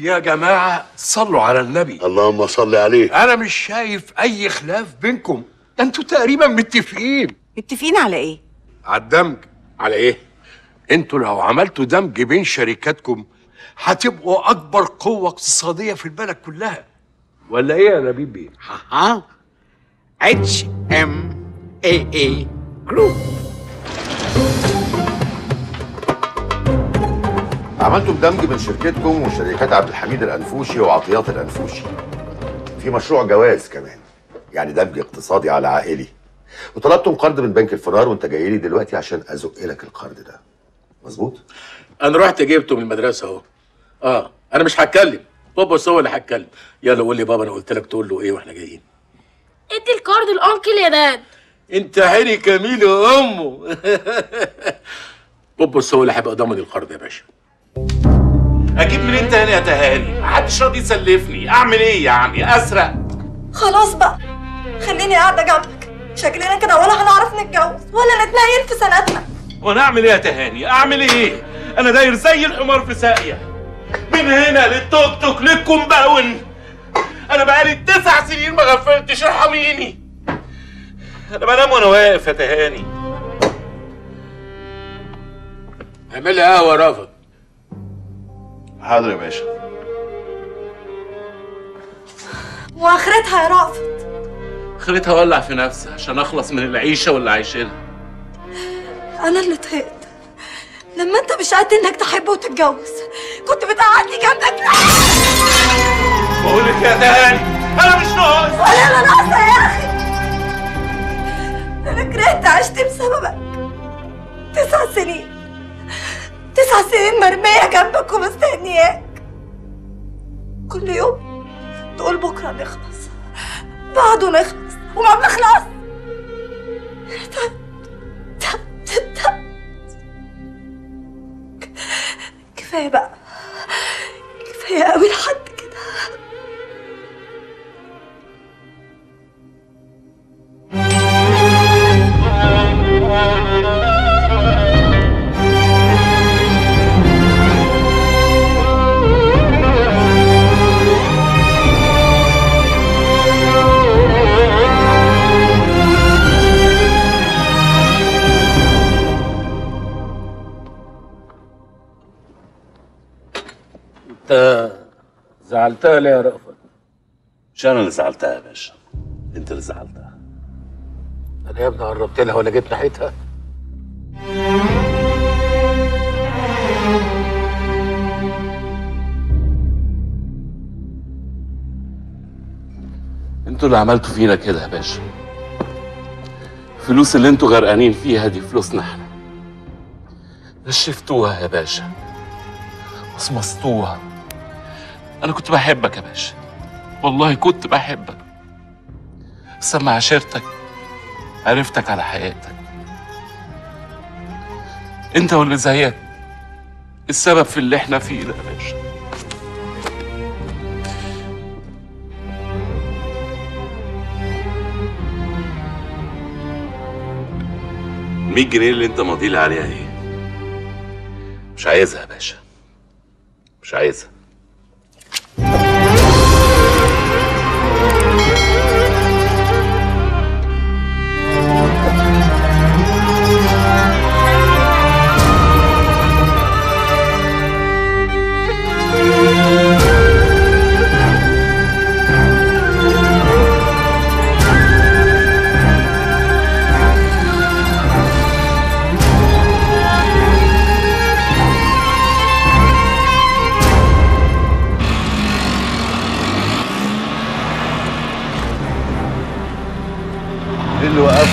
يا جماعة صلوا على النبي، اللهم صل عليه. أنا مش شايف أي خلاف بينكم، ده أنتوا تقريبا متفقين. متفقين على إيه؟ على الدمج. على إيه؟ أنتوا لو عملتوا دمج بين شركاتكم هتبقوا أكبر قوة اقتصادية في البلد كلها، ولا إيه يا نبيل بيه؟ HMAA جروب. عملتوا بدمج بين شركتكم وشركات عبد الحميد الأنفوشي وعطيات الأنفوشي في مشروع جواز كمان، يعني دمج اقتصادي على عائلي، وطلبتم قرض من بنك الفرار، وانت جاي لي دلوقتي عشان ازق لك القرض ده، مظبوط؟ انا رحت جبته من المدرسه اهو. انا مش هتكلم، بوبوس هو اللي هتكلم. يلا قول لي بابا، انا قلت لك تقول له ايه واحنا جايين. ادي القرض لانكل يا داد. انت عيني كميل وامه. بوبوس هو اللي هيبقى ضامن القرض يا باشا. اجيب من انت هنا يا تهاني؟ محدش راضي يسلفني، اعمل ايه يعني؟ اسرق؟ خلاص بقى، خليني قاعده جنبك. شكلنا كده ولا هنعرف نتجوز ولا نتنيل في سنتنا. وانا اعمل ايه يا تهاني؟ اعمل ايه؟ انا داير زي الحمار في ساقيه، من هنا للتوك توك للكومباون. انا بقالي 9 سنين ما غفلتش، ارحميني. انا بنام وانا واقف يا تهاني. اعملها قهوه يا رافض. حاضر يا باشا. واخرتها يا رافض؟ اخرتها اولع في نفسي عشان اخلص من العيشه واللي عايشينها. انا اللي طهقت لما انت مش قد انك تحب وتتجوز، كنت بتقعدني جنبك. بقول لك يا تهاني انا مش ناقص. ولا انا ناقصه يا اخي، انا كرهت عشت بسببك 9 سنين. 9 سنين مرمية جنبك ومستنياك، كل يوم تقول بكرة نخلص، بعده نخلص، وما بنخلص. تعبت. كفايه بقى، كفايه قوي لحد كده. انت زعلتها ليه يا رأفت؟ مش انا اللي زعلتها يا باشا، انت اللي زعلتها. انا يا ابني قربت لها ولا جبت ناحيتها؟ انتوا اللي عملتوا فينا كده يا باشا. الفلوس اللي انتوا غرقانين فيها دي فلوسنا احنا. نشفتوها يا باشا، مصمصتوها. أنا كنت بحبك يا باشا، والله كنت بحبك، بس لما عشرتك عرفتك على حقيقتك. أنت واللي زيك السبب في اللي إحنا فيه ده يا باشا. ال100 جنيه اللي أنت ماضيلي عليها إيه؟ مش عايزها يا باشا، مش عايزها.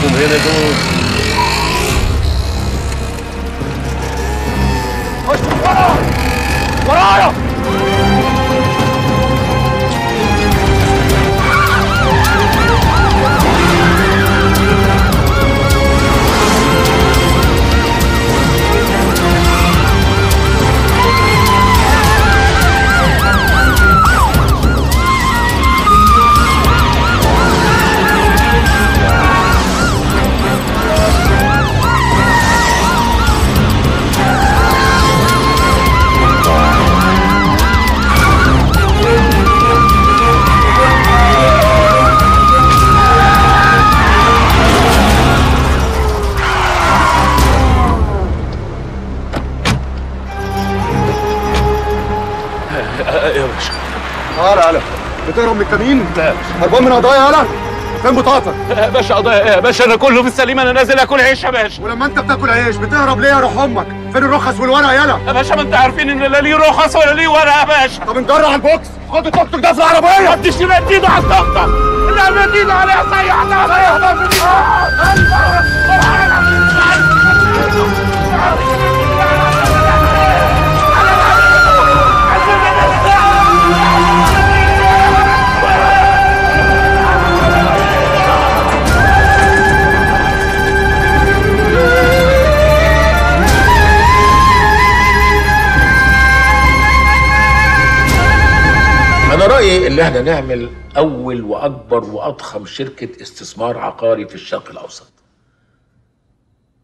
هنا دول خش ورا ورايا. بتهرب من الكمين؟ لا يا باشا. هربان من قضايا يالا؟ فين بطاقتك؟ يا باشا قضايا ايه يا باشا؟ انا كله في السليم، انا نازل اكل عيش يا باشا. ولما انت بتاكل عيش بتهرب ليه يا روح امك؟ فين الرخص والورق يالا؟ يا باشا ما انت عارفين ان لا ليه رخص ولا ليه ورق يا باشا. طب نجرع البوكس، خد التوك ده في العربيه. ما تديش لي ايده على التوك، لا ما تديله عليها صيح ده. أنا رأيي إن إحنا نعمل أول وأكبر وأضخم شركة استثمار عقاري في الشرق الأوسط.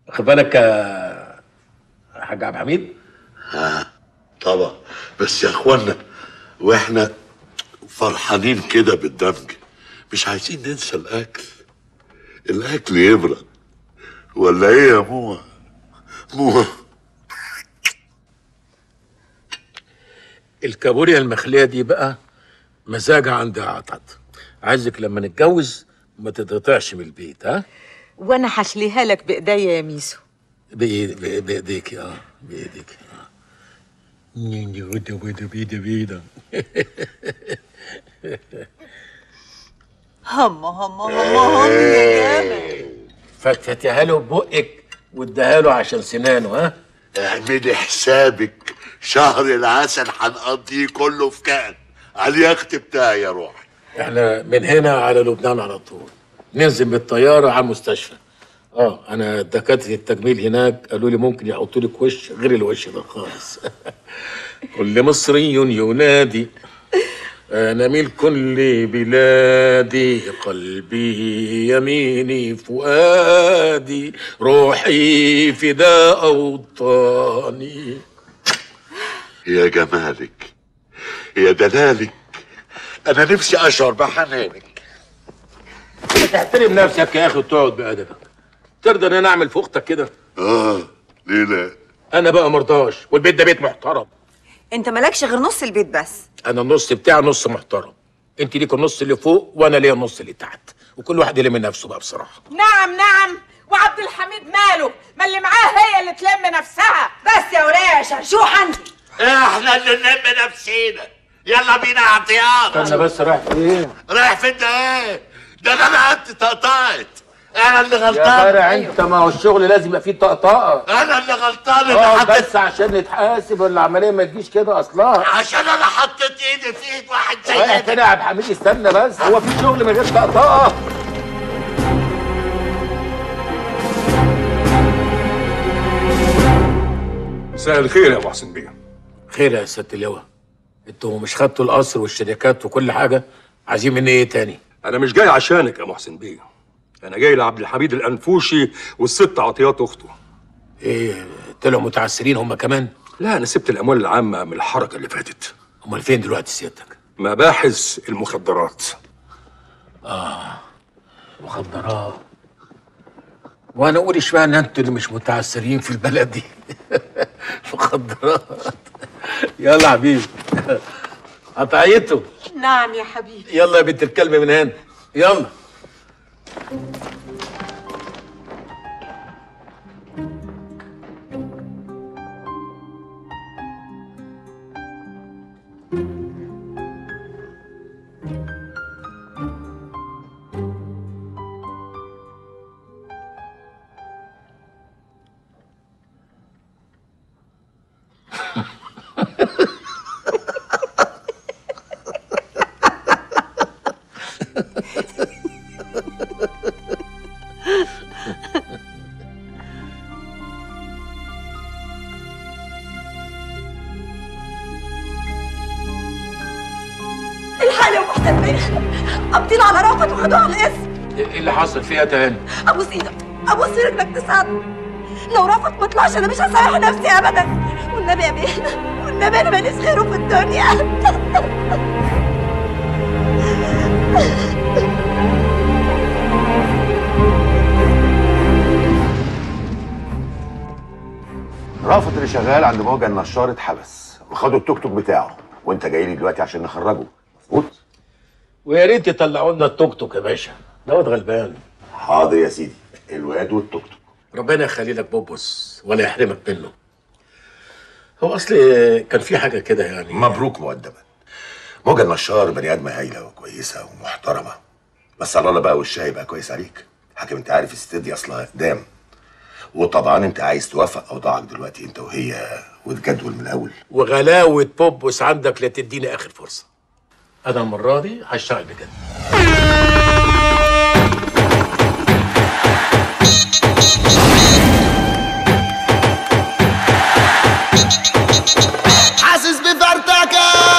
واخد بالك يا حاج عبد الحميد؟ آه طبعًا، بس يا إخوانا وإحنا فرحانين كده بالدمج مش عايزين ننسى الأكل. الأكل يبرد ولا إيه يا مو؟ مو الكابوريا المخلية دي بقى مزاجها عندها عطط. عايزك لما نتجوز ما تتقطعش من البيت. ها وانا هشليها لك بايديا يا ميسو. بايديكي بايديكي بيدي بيدي بيدي. هم هم هم هم يا جماعه. فتفتيها له ببقك واديها له عشان سنانه. ها اعملي حسابك، شهر العسل هنقضيه كله في كأن على اليخت بتاعي يا روحي. احنا من هنا على لبنان على طول، ننزل بالطياره على المستشفى، انا دكاتره التجميل هناك قالوا لي ممكن يحطوا لك وش غير الوش ده خالص. كل مصري ينادي انا من كل بلادي، قلبي يميني فؤادي، روحي فداء اوطاني. يا جمالك يا دلالك انا نفسي اشعر بحنانك. احترم نفسك يا اخي وتقعد بادبك. ترضى ان انا اعمل في اختك كده؟ ليه لا؟ انا بقى مرضاش، والبيت ده بيت محترم. انت مالكش غير نص البيت بس. انا النص بتاعي نص محترم، انت ليك النص اللي فوق وانا ليا النص اللي تحت، وكل واحد يلم نفسه بقى بصراحه. نعم نعم. وعبد الحميد ماله؟ ما اللي معاه هي اللي تلم نفسها. بس يا وريه يا شرشوح انت. احنا اللي نلم نفسينا. يلا بينا يا عطيان. استنى بس، رايح فين؟ رايح فين ده ايه؟ ده انا قعدت طقطقت. انا اللي غلطان يا فرع. انت ما هو الشغل لازم يبقى فيه طقطقه. انا اللي غلطان. بس عشان نتحاسب والعمليه ما تجيش كده اصلها. عشان انا حطيت ايدي في ايد واحد زي ده. رايح فين يا عبد الحميد؟ استنى بس، هو في شغل من غير طقطقه؟ مساء الخير يا ابو حسن بيه. خير يا سياده اللواء. انتوا مش خدتوا القصر والشركات وكل حاجه؟ عايزين مني ايه تاني؟ انا مش جاي عشانك يا محسن بيه، انا جاي لعبد الحميد الانفوشي والست عطيات اخته. ايه طلعوا متعسرين هم كمان؟ لا، انا سبت الاموال العامه من الحركه اللي فاتت. امال فين دلوقتي سيادتك؟ مباحث المخدرات. مخدرات. وانا اقول اشمعنى انتوا اللي مش متعسرين في البلد دي؟ مخدرات. يلا حبيبي قطعيته. نعم يا حبيبي. يلا يا بنت الكلب من هنا. يلا قابضين على رأفت وخدوه على الاسم. ايه اللي حصل فيها تاني؟ ابوس ايدك، ابوس رجلك، تساعدني. لو رفض ما طلعش انا مش هسامح نفسي ابدا، والنبي يا بينا، والنبي انا ماليش غيره في الدنيا. رافض اللي شغال عند موجة النشار اتحبس وخدوا التوك توك بتاعه، وانت جاي لي دلوقتي عشان نخرجه، مظبوط؟ ويا ريت يطلعوا لنا التوك توك يا باشا، دوت غلبان. حاضر يا سيدي، الواد والتوك توك. ربنا يخلي لك بوبوس ولا يحرمك منه. هو اصل كان في حاجه كده يعني. مبروك مقدما. موجة النشار بني ادمه هايله وكويسه ومحترمه، بس على الله بقى وشها يبقى كويس عليك. حاكم انت عارف الست دي اصلها اقدام، وطبعا انت عايز توافق اوضاعك دلوقتي انت وهي وتجدول من الاول. وغلاوه بوبوس عندك لا تديني اخر فرصه. أنا المرة دي هشتغل بجد. حاسس بفرتكة.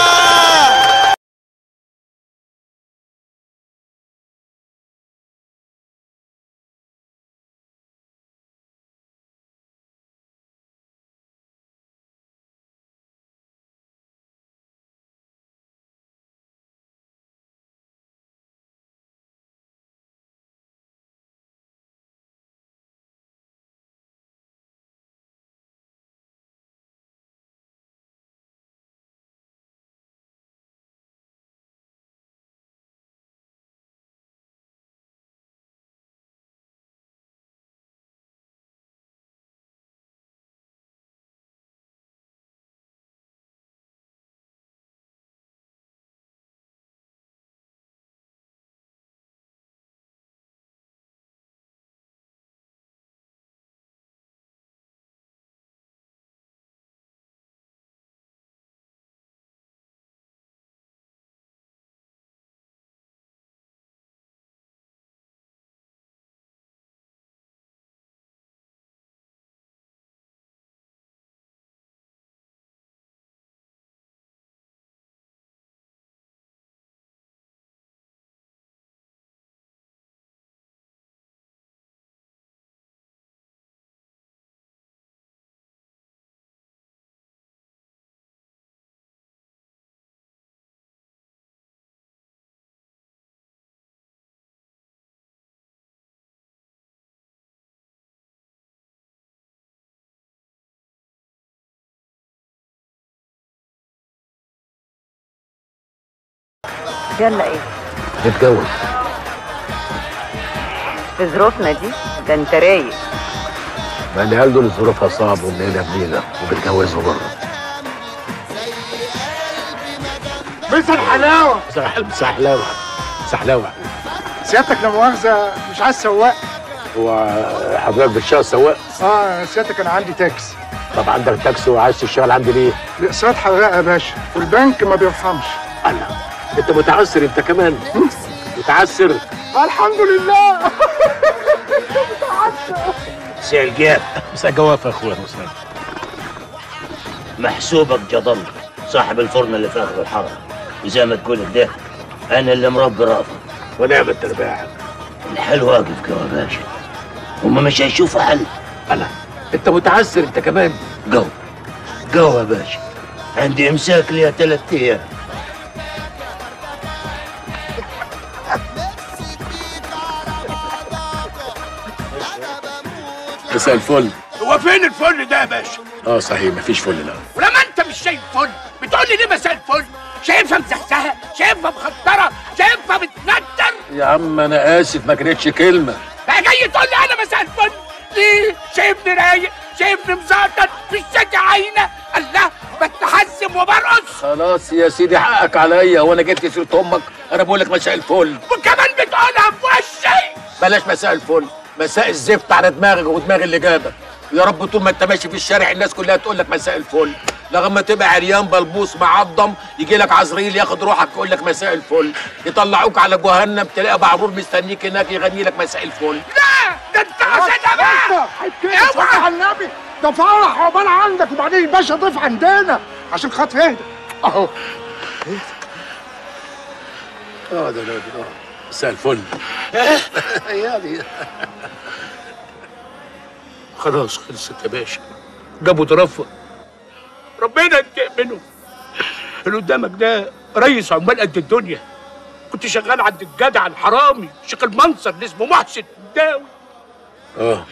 يلا ايه؟ نتجوز في ظروفنا دي؟ ده انت رايق. ما العيال دول ظروفها صعبه ومنيله بنيله وبيتجوزوا بره. مسا الحلاوه. مسا حلاوه. مسا حلاوه. سيادتك لا مؤاخذه مش عايز سواق. هو حضرتك بتشتغل سواق؟ اه سيادتك انا عندي تاكسي. طب عندك تاكسي وعايز تشتغل عندي ليه؟ لقصاد حقيقه يا باشا، والبنك ما بيرحمش. الله، انت متعسر انت كمان. متعسر؟ الحمد لله. متعسر. مساء الجاب. مساء الجواف يا اخويا. مساء محسوبك جدل صاحب الفرن اللي في اخر الحاره، وزي ما تقول كده انا اللي مربي رافض. ونعم الترباع. الحل واقف كده يا باشا، هما مش هيشوفوا حل. الله، انت متعسر انت كمان. جو يا باشا، عندي امساك ليا 3 ايام. مساء الفل. هو فين الفل ده يا باشا؟ اه صحيح مفيش فل. لا ولما انت مش شايف فل بتقول لي ليه مساء الفل؟ شايفها مزحزحه، شايفها مخطره، شايفها بتندر. يا عم انا اسف ما كانتش كلمه. بقى جاي تقول لي انا مساء الفل ليه؟ شايفني رايق، شايفني مزعطط، مش شاكي عينه، الله بتحزم وبرقص. خلاص يا سيدي حقك عليا، وانا جبت سيره امك؟ انا بقول لك مساء الفل وكمان بتقولها في وشي. بلاش مساء الفل، مساء الزفت على دماغك ودماغ اللي جابك. يا رب طول ما انت ماشي في الشارع الناس كلها تقول لك مساء الفل، لغما تبقى عريان بلبوس معضم يجي لك عزريل ياخد روحك يقول لك مساء الفل، يطلعوك على جهنم تلاقي بعرور مستنيك هناك يغني لك مساء الفل. لا ده انت حسدها بقى. اوعى على النبي، ده فرح عقبال عندك وبعدين يا باشا ضيف عندنا عشان خاطر اهدى. اهو اهدى. اه ده نادي. اه مساء الفل. يا دي خلاص خلصت يا باشا، جابوا ترفه. ربنا يتقي منه. اللي قدامك ده رئيس عمال قد الدنيا، كنت شغال عند الجدع الحرامي شيخ المنصر اللي اسمه محسن الداوي. اه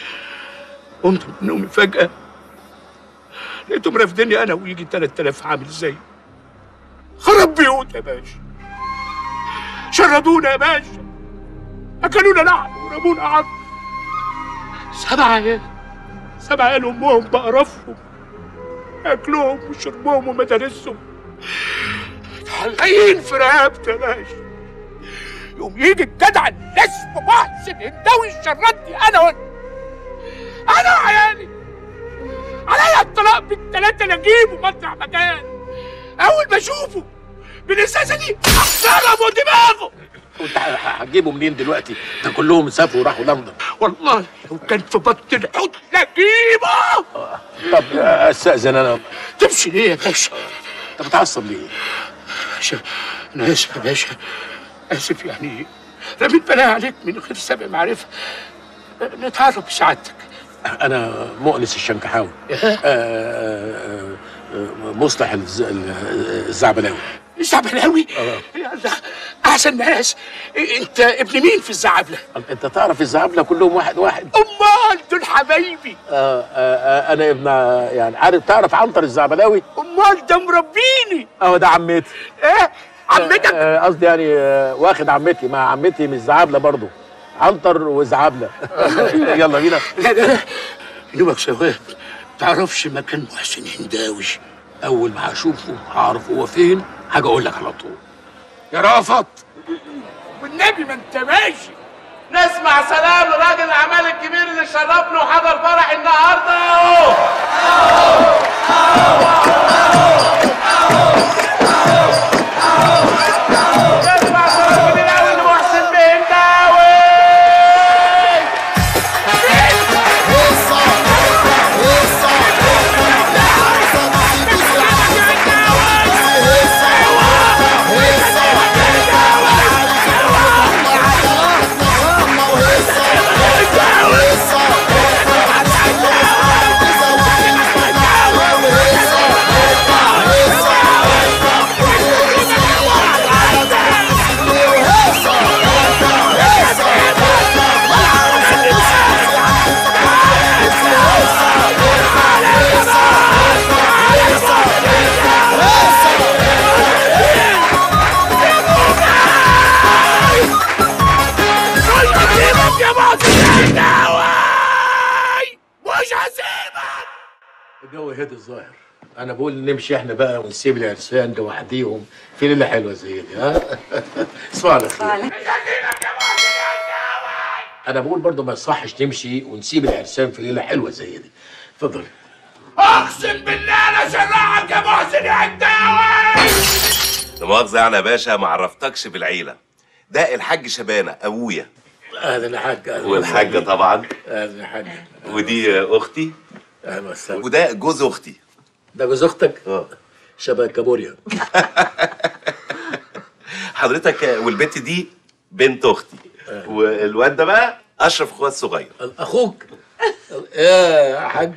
قمت من نومي فجأة لقيتهم رافديني أنا ويجي 3000 عامل زي. خرب بيوت يا باشا، شردونا يا باشا، أكلونا لحم ورمونا عظم. 7 عيال، 7 عيال أمهم بقرفهم، أكلهم وشربهم ومدارسهم، متعلقين في رقبتي يا باشا. يقوم يجي الجدع اللي اسمه محسن الهنداوي يشردني أنا وعيالي. عليا الطلاق بال3 أنا أجيبه مطرح ما كان. أول ما أشوفه بالإزازة دي أضربه دماغه. وأنت هتجيبه منين دلوقتي؟ ده كلهم سافروا وراحوا لندن. والله لو كان في بطن الحوت لأجيبه. طب أستأذن أنا. تمشي ليه يا باشا؟ أنت متعصب ليه؟ باشا أنا آسف يا باشا، آسف يعني رميت بلاها عليك من غير سابق معرفة. نتعرف بسعادتك. أنا مؤنس الشنكحاوي. مصلح الزعبلاوي. الزعبلاوي؟ يا الله أحسن ناس. أنت ابن مين في الزعبلة؟ أنت تعرف الزعبلة كلهم واحد واحد. أمال دول حبايبي. أنا ابن يعني عارف، تعرف عنتر الزعبلاوي؟ أمال ده مربيني. أهو ده عمتي. إيه؟ عمتك؟ قصدي يعني واخد عمتي، مع عمتي من الزعبلة برضه. عنتر وزعبلة. يلا بينا. لا نومك شباب، تعرفش مكان محسن هنداوي؟ أول ما هشوفه هعرف هو فين، حاجة أقول لك على طول. يا رافض والنبي ما أنت ماشي نسمع سلام لراجل الأعمال الكبير اللي شربنا وحضر فرح النهارده. أهو أهو أهو أهو أهو أهو. نسمع سلام من الأول لمحسن هنداوي. هو هدي الظاهر. أنا بقول نمشي إحنا بقى ونسيب العرسان لوحديهم في ليلة حلوة زي دي. ها؟ اسمع على خير. أنا بقول برضه ما يصحش نمشي ونسيب العرسان في ليلة حلوة زي دي. اتفضلي. أقسم بالله أنا شرعك يا محسن يا عداوي. لا مؤاخذة يعني يا باشا ما عرفتكش بالعيلة. ده الحاج شبانة أبويا. أهلا يا حاج. والحاجة طبعًا. أهلا يا حاج. ودي أختي. أهلا وسهلا. وده جوز أختي. ده جوز اختك؟ اه شبه الكابوريا. حضرتك والبنت دي بنت اختي والواد ده بقى اشرف اخويا الصغير. اخوك؟ يا حاج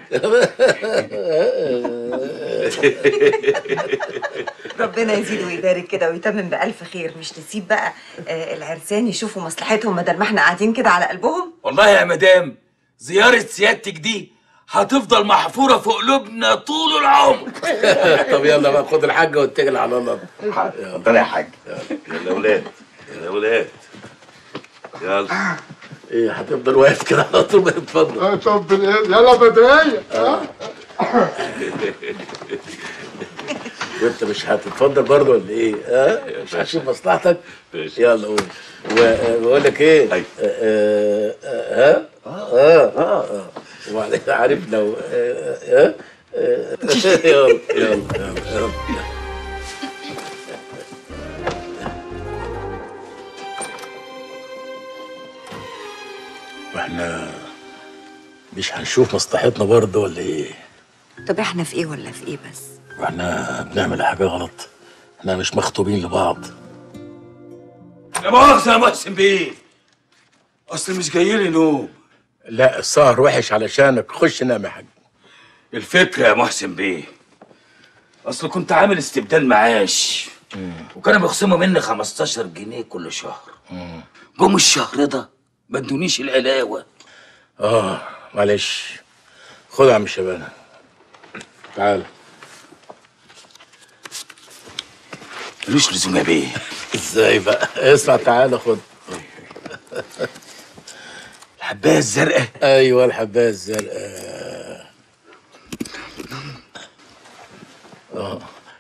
ربنا يزيد ويبارك كده ويتمم بألف خير. مش نسيب بقى العرسان يشوفوا مصلحتهم بدل ما احنا قاعدين كده على قلبهم. والله يا مدام زيارة سيادتك دي هتفضل محفورة في قلوبنا طول العمر. طب يلا بقى خد الحاجة واتكل على الله. اتفضل يا حاج. يلا يا ولاد يلا يا ولاد يلا. ايه هتفضل واقف كده على طول؟ ما تتفضل. اتفضل يلا بداية. وانت مش هتتفضل برضه ولا ايه؟ مش هتشوف مصلحتك؟ يلا قول. وبقول لك ايه؟ وبعدين عارف لو يلا يلا يلا. واحنا مش هنشوف مصلحتنا برضه ولا ايه؟ طب احنا في ايه ولا في ايه بس؟ واحنا بنعمل حاجه غلط؟ احنا مش مخطوبين لبعض. لا مؤاخذه يا محسن بيه، اصل مش جاي لي نوم. لا السهر وحش علشانك، خش نام يا حاج. الفكره يا محسن بيه اصل كنت عامل استبدال معاش وكانوا بيخصموا مني 15 جنيه كل شهر. جم الشهر ده ما ادونيش العلاوه. معلش خد يا عم شبانه تعال. ملوش لزوم يا بيه. ازاي بقى؟ اسمع تعالى خد الحبايه الزرقاء. ايوه الحبايه الزرقاء.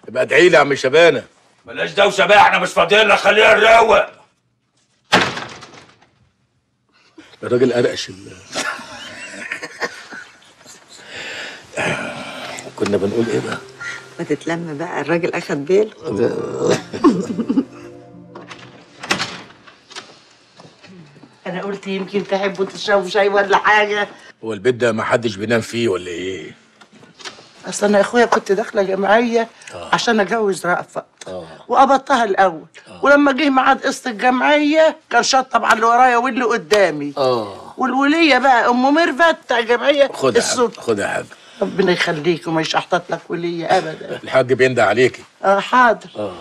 يبقى ادعي لي يا عم شبانه. بلاش دوشه بقى، احنا مش فاضيين لك، خلينا نروق. الراجل قرقش. كنا بنقول ايه بقى؟ ما تتلم بقى، الراجل اخد باله. انا قلت يمكن تحبوا تشربوا شاي ولا حاجه. هو البيت ده ما حدش بينام فيه ولا ايه؟ اصل انا يا اخويا كنت داخله جمعيه عشان اتجوز رأفت وقبضتها الاول ولما جه ميعاد قسط الجمعيه كان شطب على اللي ورايا واللي قدامي والوليه بقى ام ميرفت بتاع الجمعيه. خدها خدها يا حاج. ربنا يخليك وما يشحطط لك وليه ابدا. الحاج بيندى عليكي. حاضر.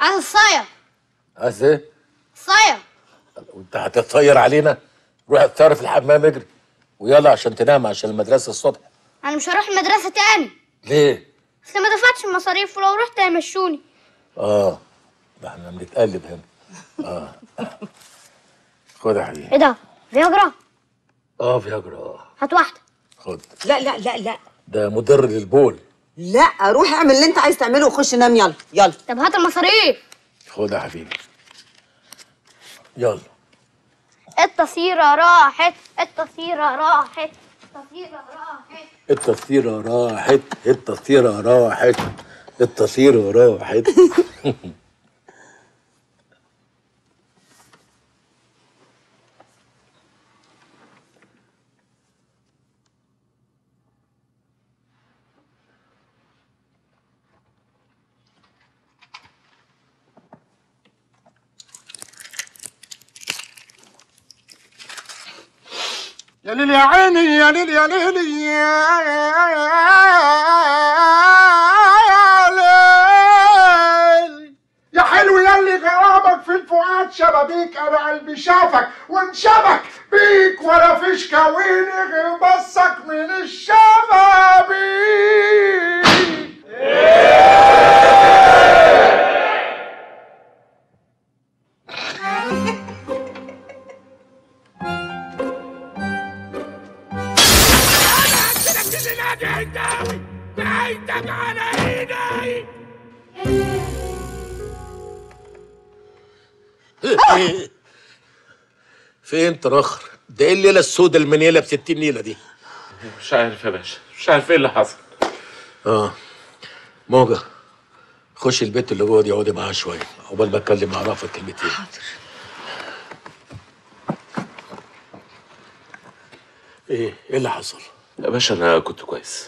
انا صاير. ازاي؟ صاير. وانت هتتصير علينا؟ روح اتصير في الحمام اجري ويلا عشان تنام عشان المدرسه الصبح. انا مش هروح المدرسه تاني. ليه؟ اصل ما دفعتش المصاريف ولو رحت هيمشوني. ده احنا بنتقلب هنا. خد يا حبيبي. ايه ده؟ فياجرا؟ فياجرا. هات واحده. خد. لا لا لا لا ده مضر للبول. لا روح اعمل اللي انت عايز تعمله وخش نام. يلا يلا. طب هات المصاريف. خد يا حبيبي يلا. التصيرة راحت التصيرة راحت التصيرة راحت التصيرة راحت التصيرة راحت التصيرة راحت. يا ليل يا عيني يا ليل يا ليل يا ليل يا حلو يا اللي غرامك في الفؤاد شبابيك. انا قلبي شافك وانشبك بيك ولا فيش كوين غير بصك من الشبابيك. النادي الدولي بعيدك على ايدي. فين ترخر؟ ده ايه الليله السوداء المنيله ب60 نيله دي؟ مش عارف يا باشا، مش عارف ايه اللي حصل. موجه خش البيت اللي جوه دي، اقعدي معاها شويه عقبال ما اتكلم مع رأفت كلمتين. حاضر. ايه اللي حصل؟ يا باشا انا كنت كويس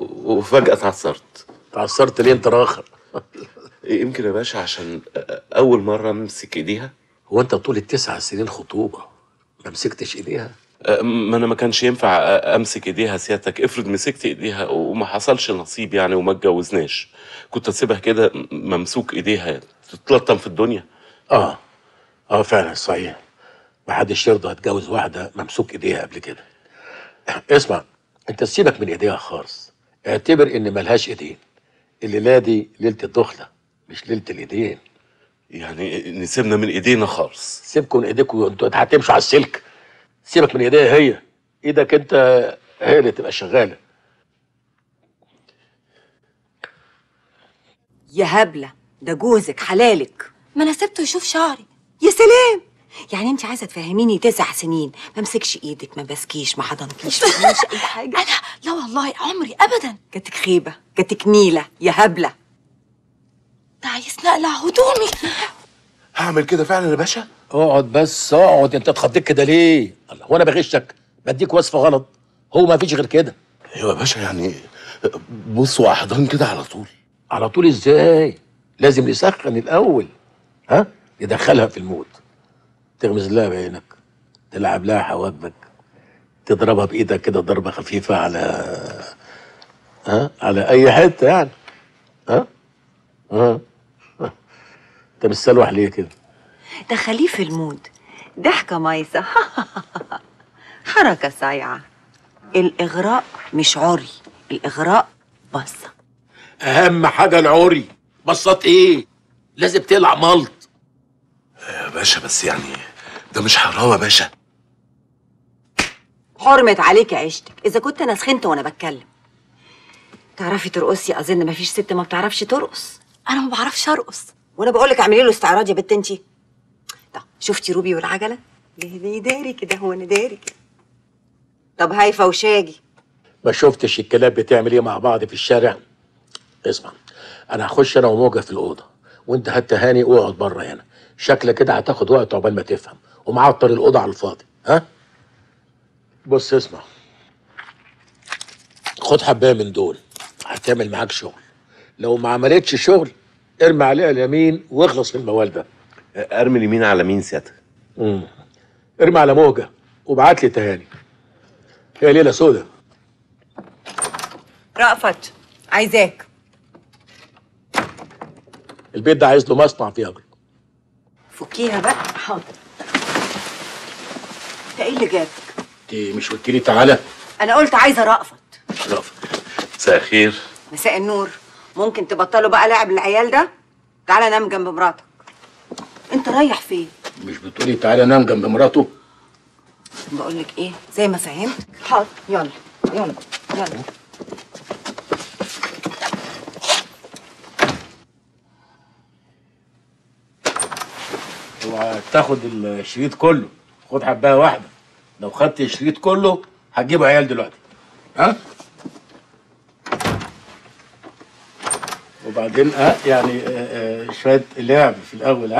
وفجأة اتعثرت. اتعثرت ليه انت راخر؟ يمكن يا باشا عشان أول مرة أمسك إيديها. هو أنت طول ال9 سنين خطوبة ما مسكتش إيديها؟ ما أنا ما كانش ينفع أمسك إيديها سيادتك، افرض مسكت إيديها وما حصلش نصيب يعني وما اتجوزناش، كنت هتسيبها كده ممسوك إيديها تتلطم في الدنيا. فعلا صحيح، ما حدش يرضى يتجوز واحدة ممسوك إيديها قبل كده. اسمع، أنت سيبك من إيديها خالص، اعتبر إن ملهاش إيدين. الليلة دي ليلة الدخلة مش ليلة الايدين. يعني نسيبنا من ايدينا خالص؟ سيبكم من ايديكم انتوا هتمشوا على السلك. سيبك من ايديها هي، ايدك انت هي اللي تبقى شغالة. يا هبلة، ده جوزك حلالك. ما انا سبته يشوف شعري. يا سلام، يعني انت عايزة تفهميني 9 سنين ما امسكش ايدك، ما بسكيش، ما حضنكيش، ما بعملش اي حاجة؟ انا لا والله، عمري ابدا. جاتك خيبة، جاتك نيلة يا هبلة. عايز نقلع هدومي. هعمل كده فعلا يا باشا؟ اقعد بس، اقعد. انت اتخضيت كده ليه؟ هو انا بغشك؟ بديك وصفه غلط، هو ما فيش غير كده. ايوه يا باشا، يعني بص واحضان كده على طول. على طول ازاي؟ لازم نسخن الاول، ها؟ ندخلها في المود، تغمز لها بعينك، تلعب لها حواجبك، تضربها بايدك كده ضربه خفيفه على على اي حته يعني، انت مستلوح ليه كده؟ ده خليه في المود، ضحكه مايسه، حركه سايعه. الاغراء مش عري، الاغراء بصه. اهم حاجه العري. بصات ايه؟ لازم تقلع ملط يا باشا. بس يعني ده مش حرام يا باشا. حرمت عليك عيشتك اذا كنت انا سخنت وانا بتكلم. تعرفي ترقصي؟ اظن مفيش ست ما بتعرفش ترقص. انا ما بعرفش ارقص. وانا بقول لك اعملي له استعراض يا بنت انتي. طب شفتي روبي والعجله؟ ده داري كده، هو انا داري كده. طب هايفه وشاجي؟ ما شفتش الكلاب بتعمل ايه مع بعض في الشارع؟ اسمع، انا هخش انا وموجه في الاوضه، وانت هات هاني واقعد بره هنا. شكلك كده هتاخد وقت عقبال ما تفهم، ومعطر الاوضه على الفاضي. ها؟ بص اسمع، خد حبايه من دول هتعمل معاك شغل، لو ما عملتش شغل ارمي عليها اليمين واخلص من الموال ده. ارمي اليمين على مين سيادتك؟ ارمي على موجه وابعت لي تهاني. هي ليله سودة. رأفت عايزاك. البيت ده عايز له مصنع فيه اجر. فكيها بقى. حاضر. انت ايه اللي جابك؟ انت مش قلت لي تعالى؟ انا قلت عايزه رأفت. رأفت، مساء الخير. مساء النور. ممكن تبطلوا بقى لعب العيال ده؟ تعالى نام جنب مراتك. انت رايح فين؟ مش بتقولي تعالى نام جنب مراته؟ بقول لك ايه؟ زي ما فهمتك. حاضر، يلا يلا يلا. اوعى تاخد الشريط كله، خد حبايه واحده. لو خدت الشريط كله هتجيبوا عيال دلوقتي. ها؟ وبعدين يعني شويه لعب في الاول.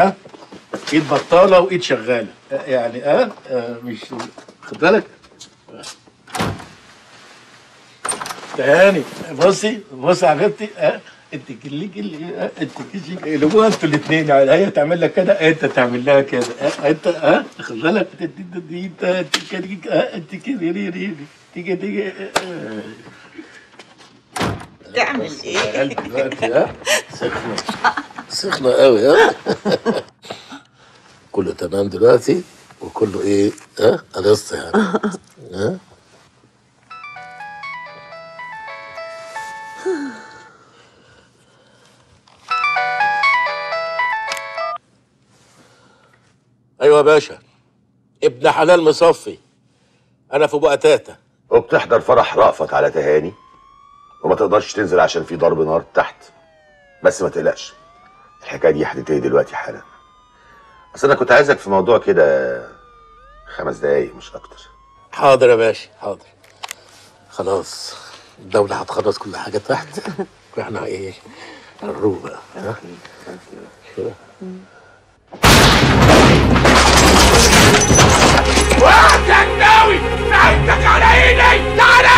ايد بطاله وايد شغاله يعني. مش خد بالك تهاني. بصي بصي على غبتي. انت كلي كلي، انت كلي قلبوها انتوا الاثنين. هي تعمل لك كده، انت تعمل لها كده. انت خد بالك. انت كلي، انت كلي، تيجي تيجي تعمل ايه؟ قلبي دلوقتي سخنة سخنة قوي. كله تمام دلوقتي وكله ايه؟ قلصت يعني. ايوه يا باشا، ابن حلال مصفي. انا في بقى تاتا. وبتحضر فرح رأفت على تهاني وما تقدرش تنزل عشان في ضرب نار تحت. بس ما تقلقش، الحكايه دي هتنتهي دلوقتي حالا. اصل انا كنت عايزك في موضوع كده 5 دقايق مش اكتر. حاضر يا باشا حاضر. خلاص الدوله هتخلص كل حاجه تحت واحنا ايه هنروح بقى. كده وحدك ناوي نعيدك على ايدي. تعالى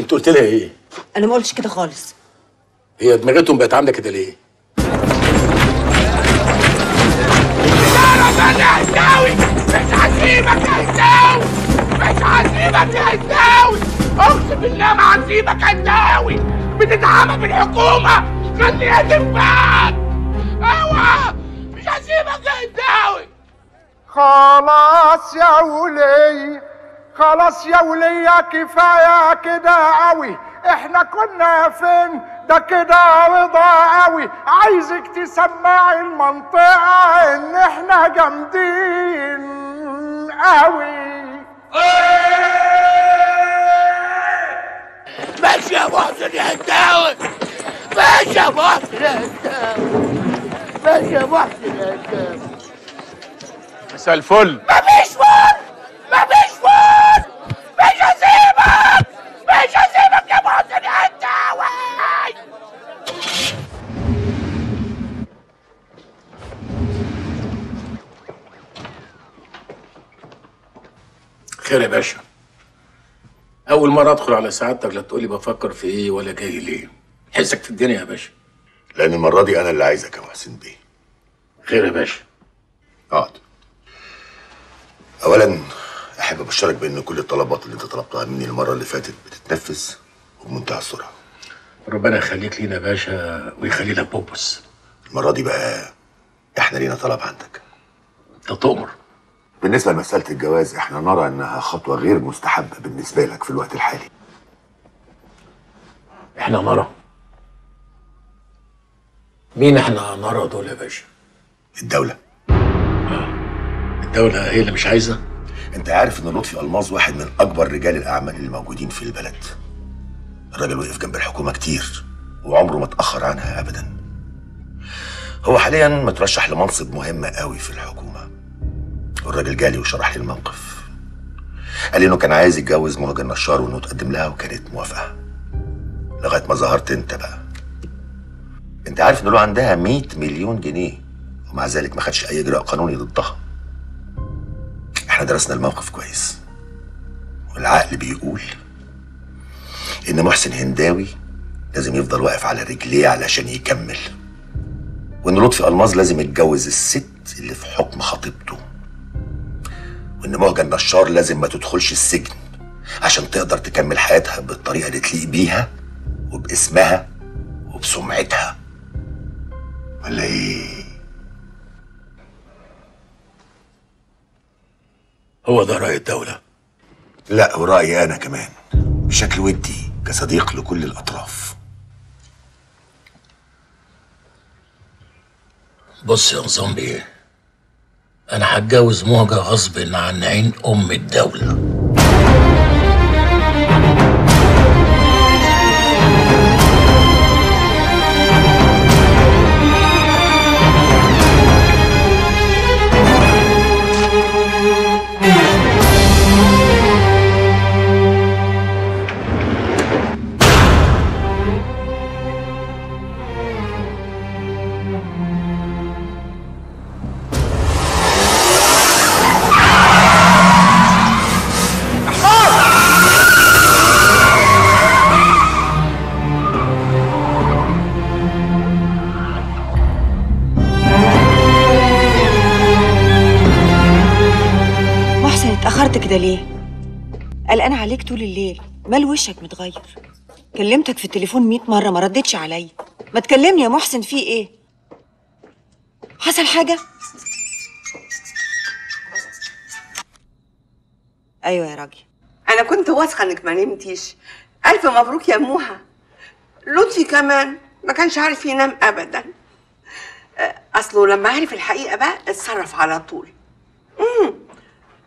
انت قلت لها ايه؟ انا ما قلتش كده خالص. هي دماغتهم بقت عامله كده ليه؟ انا هساوي، مش هسيبك هساوي، مش هسيبك هساوي، اقسم بالله ما هسيبك هساوي، بتدعمك بالحكومه، خليها تنفعك، اوعى، مش هسيبك هساوي. خلاص يا ولي خلاص يا ولية كفاية كده قوي، احنا كنا فين؟ ده كده رضا قوي، عايزك تسمعي المنطقة ان احنا جامدين قوي. ماشي يا محسن يا هداوي، ماشي يا محسن يا هداوي، ماشي يا محسن يا هداوي. مساء الفل. مفيش فل، مفيش فل. مش هسيبك! مش هسيبك يا محسن يا هداوي! خير يا باشا. أول مرة أدخل على سعادتك لا تقولي بفكر في إيه ولا جاي ليه. حسك في الدنيا يا باشا. لأن المرة دي أنا اللي عايزك يا محسن بيه. خير يا باشا. اقعد. أولاً أحب أبشرك بإن كل الطلبات اللي أنت طلبتها مني المرة اللي فاتت بتتنفذ وبمنتهى السرعة. ربنا يخليك لينا يا باشا ويخلي لك بوبوس. المرة دي بقى إحنا لينا طلب عندك. أنت تؤمر. بالنسبة لمسألة الجواز إحنا نرى إنها خطوة غير مستحبة بالنسبة لك في الوقت الحالي. إحنا نرى؟ مين إحنا نرى دول يا باشا؟ الدولة. الدولة هي اللي مش عايزة؟ انت عارف ان لطفي ألماظ واحد من اكبر رجال الاعمال اللي موجودين في البلد. الراجل وقف جنب الحكومه كتير وعمره ما اتاخر عنها ابدا. هو حاليا مترشح لمنصب مهم قوي في الحكومه. والراجل جالي وشرح لي الموقف. قال لي انه كان عايز يتجوز مهاجر نشار وانه تقدم لها وكانت موافقه. لغايه ما ظهرت انت بقى. انت عارف ان له عندها 100 مليون جنيه ومع ذلك ما خدش اي اجراء قانوني ضدها. احنا درسنا الموقف كويس والعقل بيقول ان محسن هنداوي لازم يفضل واقف على رجليه علشان يكمل، وان لطفي ألماظ لازم يتجوز الست اللي في حكم خطيبته، وان مهجة النشار لازم ما تدخلش السجن عشان تقدر تكمل حياتها بالطريقه اللي تليق بيها وباسمها وبسمعتها. ولا ايه؟ هو ده رأي الدولة؟ لا، ورأيي أنا كمان بشكل ودي كصديق لكل الأطراف. بص يا نظام بيه، أنا هتجوز مهجة غصب عن عين أم الدولة. ده ليه؟ قلقان عليك طول الليل، مال وشك متغير؟ كلمتك في التليفون 100 مرة ما ردتش عليا، ما تكلمني يا محسن في ايه؟ حصل حاجة؟ ايوه يا راجل. أنا كنت واثقة إنك ما نمتيش، ألف مبروك يا أموها. لطفي كمان ما كانش عارف ينام ابدا. اصله لما عرف الحقيقه بقى اتصرف على طول.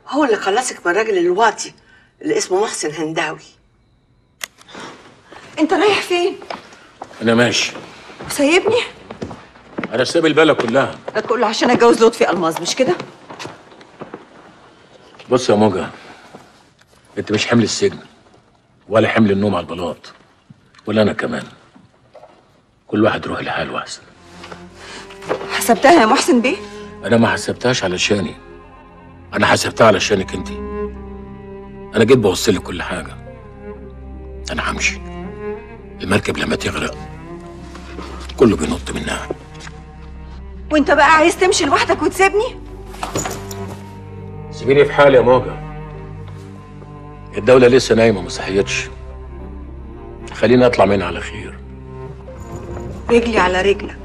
هو اللي خلصك من الراجل الواطي اللي اسمه محسن هنداوي. انت رايح فين؟ انا ماشي. سايبني؟ انا سايب البلد كلها. ده كله عشان اتجوز لطفي الماظ مش كده؟ بص يا موجه، انت مش حمل السجن ولا حمل النوم على البلاط ولا انا كمان. كل واحد روح لحاله احسن. حسبتها يا محسن بيه؟ انا ما حسبتهاش علشاني، انا حسبتها علشانك انت. انا جيت بوصلك كل حاجه. انا همشي. المركب لما تغرق كله بينط منها. وانت بقى عايز تمشي لوحدك وتسيبني؟ سيبيني في حالي يا موجه. الدوله لسه نايمه ما صحيتش. خليني اطلع منها على خير. رجلي على رجلك.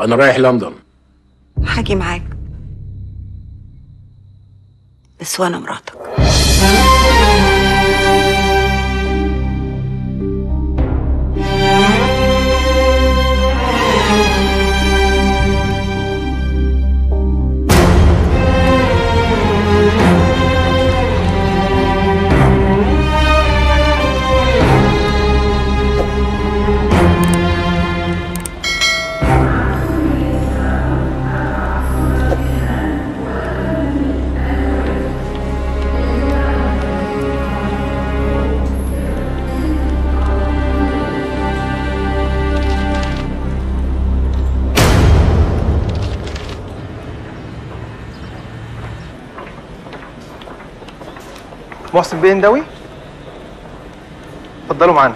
انا رايح لندن. هاجي معاك بس وانا مراتك. محسن بيه هنداوي، اتفضلوا معانا.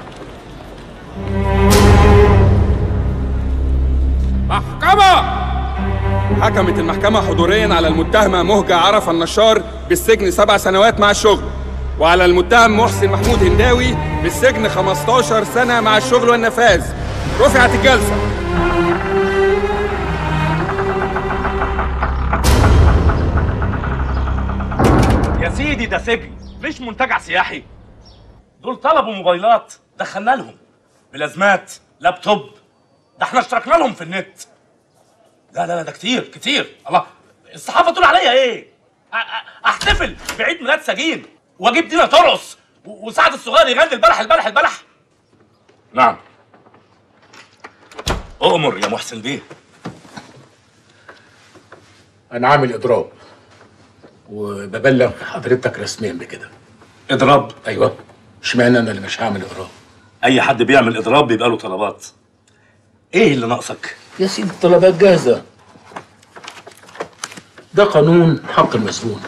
محكمة! حكمت المحكمة حضوريا على المتهمة مهجة عرفة النشار بالسجن 7 سنوات مع الشغل، وعلى المتهم محسن محمود هنداوي بالسجن 15 سنة مع الشغل والنفاذ. رفعت الجلسة. يا سيدي ده سجن مش منتجع سياحي. دول طلبوا موبايلات دخلنا لهم، بلازمات، لابتوب، ده احنا اشتركنا لهم في النت. لا لا لا ده كتير كتير. الله، الصحافه تقول عليا ايه؟ احتفل بعيد ميلاد سجين واجيب دينا ترقص وسعد الصغير يغني البلح البلح البلح. نعم. اؤمر يا محسن بيه. انا عامل اضراب وببلغ حضرتك رسميا بكده. اضراب؟ ايوه. اشمعنى انا اللي مش هعمل اضراب؟ اي حد بيعمل اضراب بيبقى له طلبات. ايه اللي ناقصك؟ يا سيدي الطلبات جاهزه. ده قانون حق المسجون.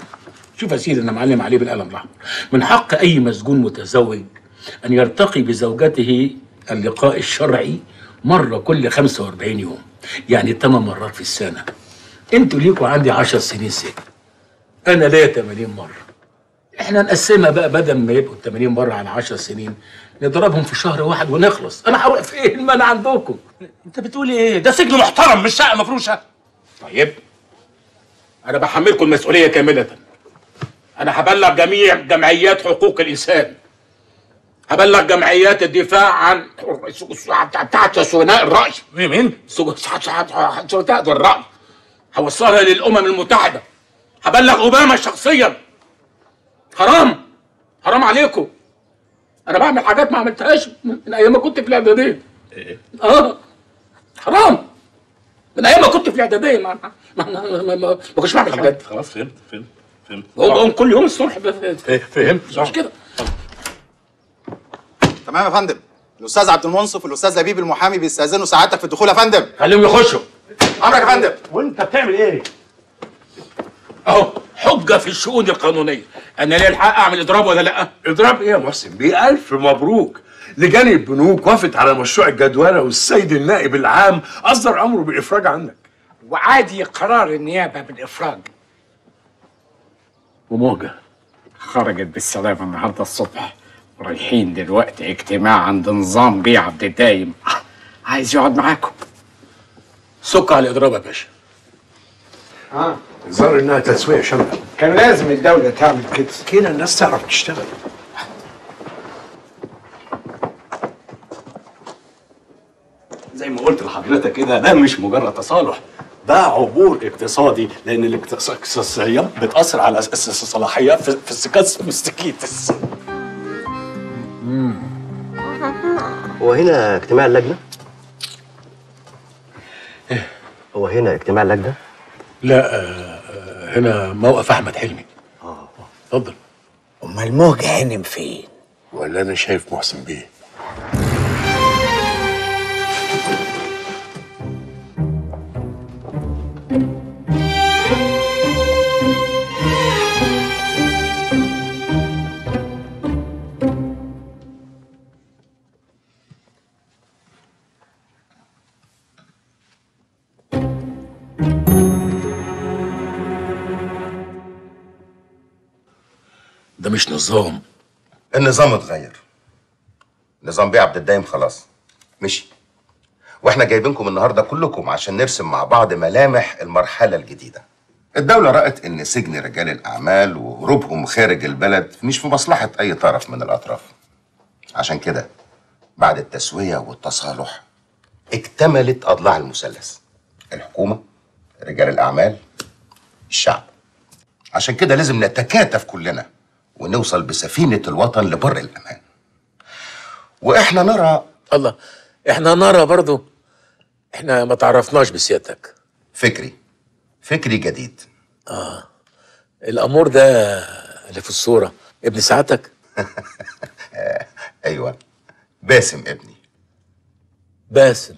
شوف يا سيدي انا معلم عليه بالقلم الاحمر. من حق اي مسجون متزوج ان يرتقي بزوجته اللقاء الشرعي مره كل 45 يوم، يعني 8 مرات في السنه. انتوا ليكوا عندي 10 سنين سجن. أنا ليا 80 مرة. إحنا نقسمها بقى، بدل ما يبقوا 80 مرة على 10 سنين نضربهم في شهر واحد ونخلص. أنا هوقف إيه المانع عندكم؟ أنت بتقول إيه؟ ده سجن محترم مش شقة مفروشة. طيب أنا بحملكم المسؤولية كاملة. أنا هبلغ جميع جمعيات حقوق الإنسان. هبلغ جمعيات الدفاع عن بتاعت سجناء الرأي. مين؟ سجناء الرأي. هوصلها للأمم المتحدة. هبلغ اوباما شخصيا. حرام حرام عليكم. انا بعمل حاجات ما عملتهاش من ايام ما كنت في الاعداديه. ايه؟ حرام. من ايام ما كنت في الاعداديه ما كنتش بعمل حاجات. خلاص فهمت. بقوم كل يوم الصبح. فهمت مش كده؟ تمام يا فندم. الاستاذ عبد المنصف والاستاذ لبيب المحامي بيستاذنوا سعادتك في الدخول يا فندم. خليهم يخشوا. امرك يا فندم. وانت بتعمل ايه؟ اهو حجه في الشؤون القانونيه. انا ليه الحق اعمل اضراب ولا لا؟ اضراب ايه يا محسن بيه؟ الف مبروك. لجان البنوك وافقت على مشروع الجدوله، والسيد النائب العام اصدر امره بالافراج عنك. وعادي قرار النيابه بالافراج. وموجه خرجت بالسلامه النهارده الصبح، رايحين دلوقتي اجتماع عند نظام بيه عبد الدايم. عايز يقعد معاكم. سك على الاضراب يا باشا. الظاهر انها تسوية شاملة. كان لازم الدولة تعمل كده، كده الناس تعرف تشتغل. زي ما قلت لحضرتك كده، ده مش مجرد تصالح، ده عبور اقتصادي، لأن الاقتصاديات بتأثر على الصلاحيات في السكاس مستكيتس. هو هنا اجتماع اللجنة؟ إيه؟ هو هنا اجتماع اللجنة؟ لا هنا موقف أحمد حلمي. اتفضل. أمال موج هانم فين؟ ولا أنا شايف محسن بيه؟ ده مش نظام. النظام اتغير. نظام بيه عبد الدايم خلاص مشي، واحنا جايبينكم النهارده كلكم عشان نرسم مع بعض ملامح المرحله الجديده. الدوله رأت ان سجن رجال الاعمال وهروبهم خارج البلد مش في مصلحه اي طرف من الاطراف، عشان كده بعد التسويه والتصالح اكتملت اضلاع المثلث: الحكومه، رجال الاعمال، الشعب. عشان كده لازم نتكاتف كلنا ونوصل بسفينة الوطن لبر الأمان. وإحنا نرى الله، إحنا نرى برضو. إحنا ما تعرفناش بسيادتك. فكري جديد. الأمور ده اللي في الصورة ابن سعادتك؟ أيوة، باسم ابني. باسم.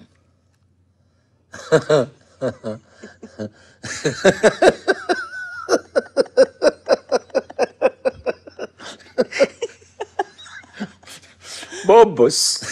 بوبوس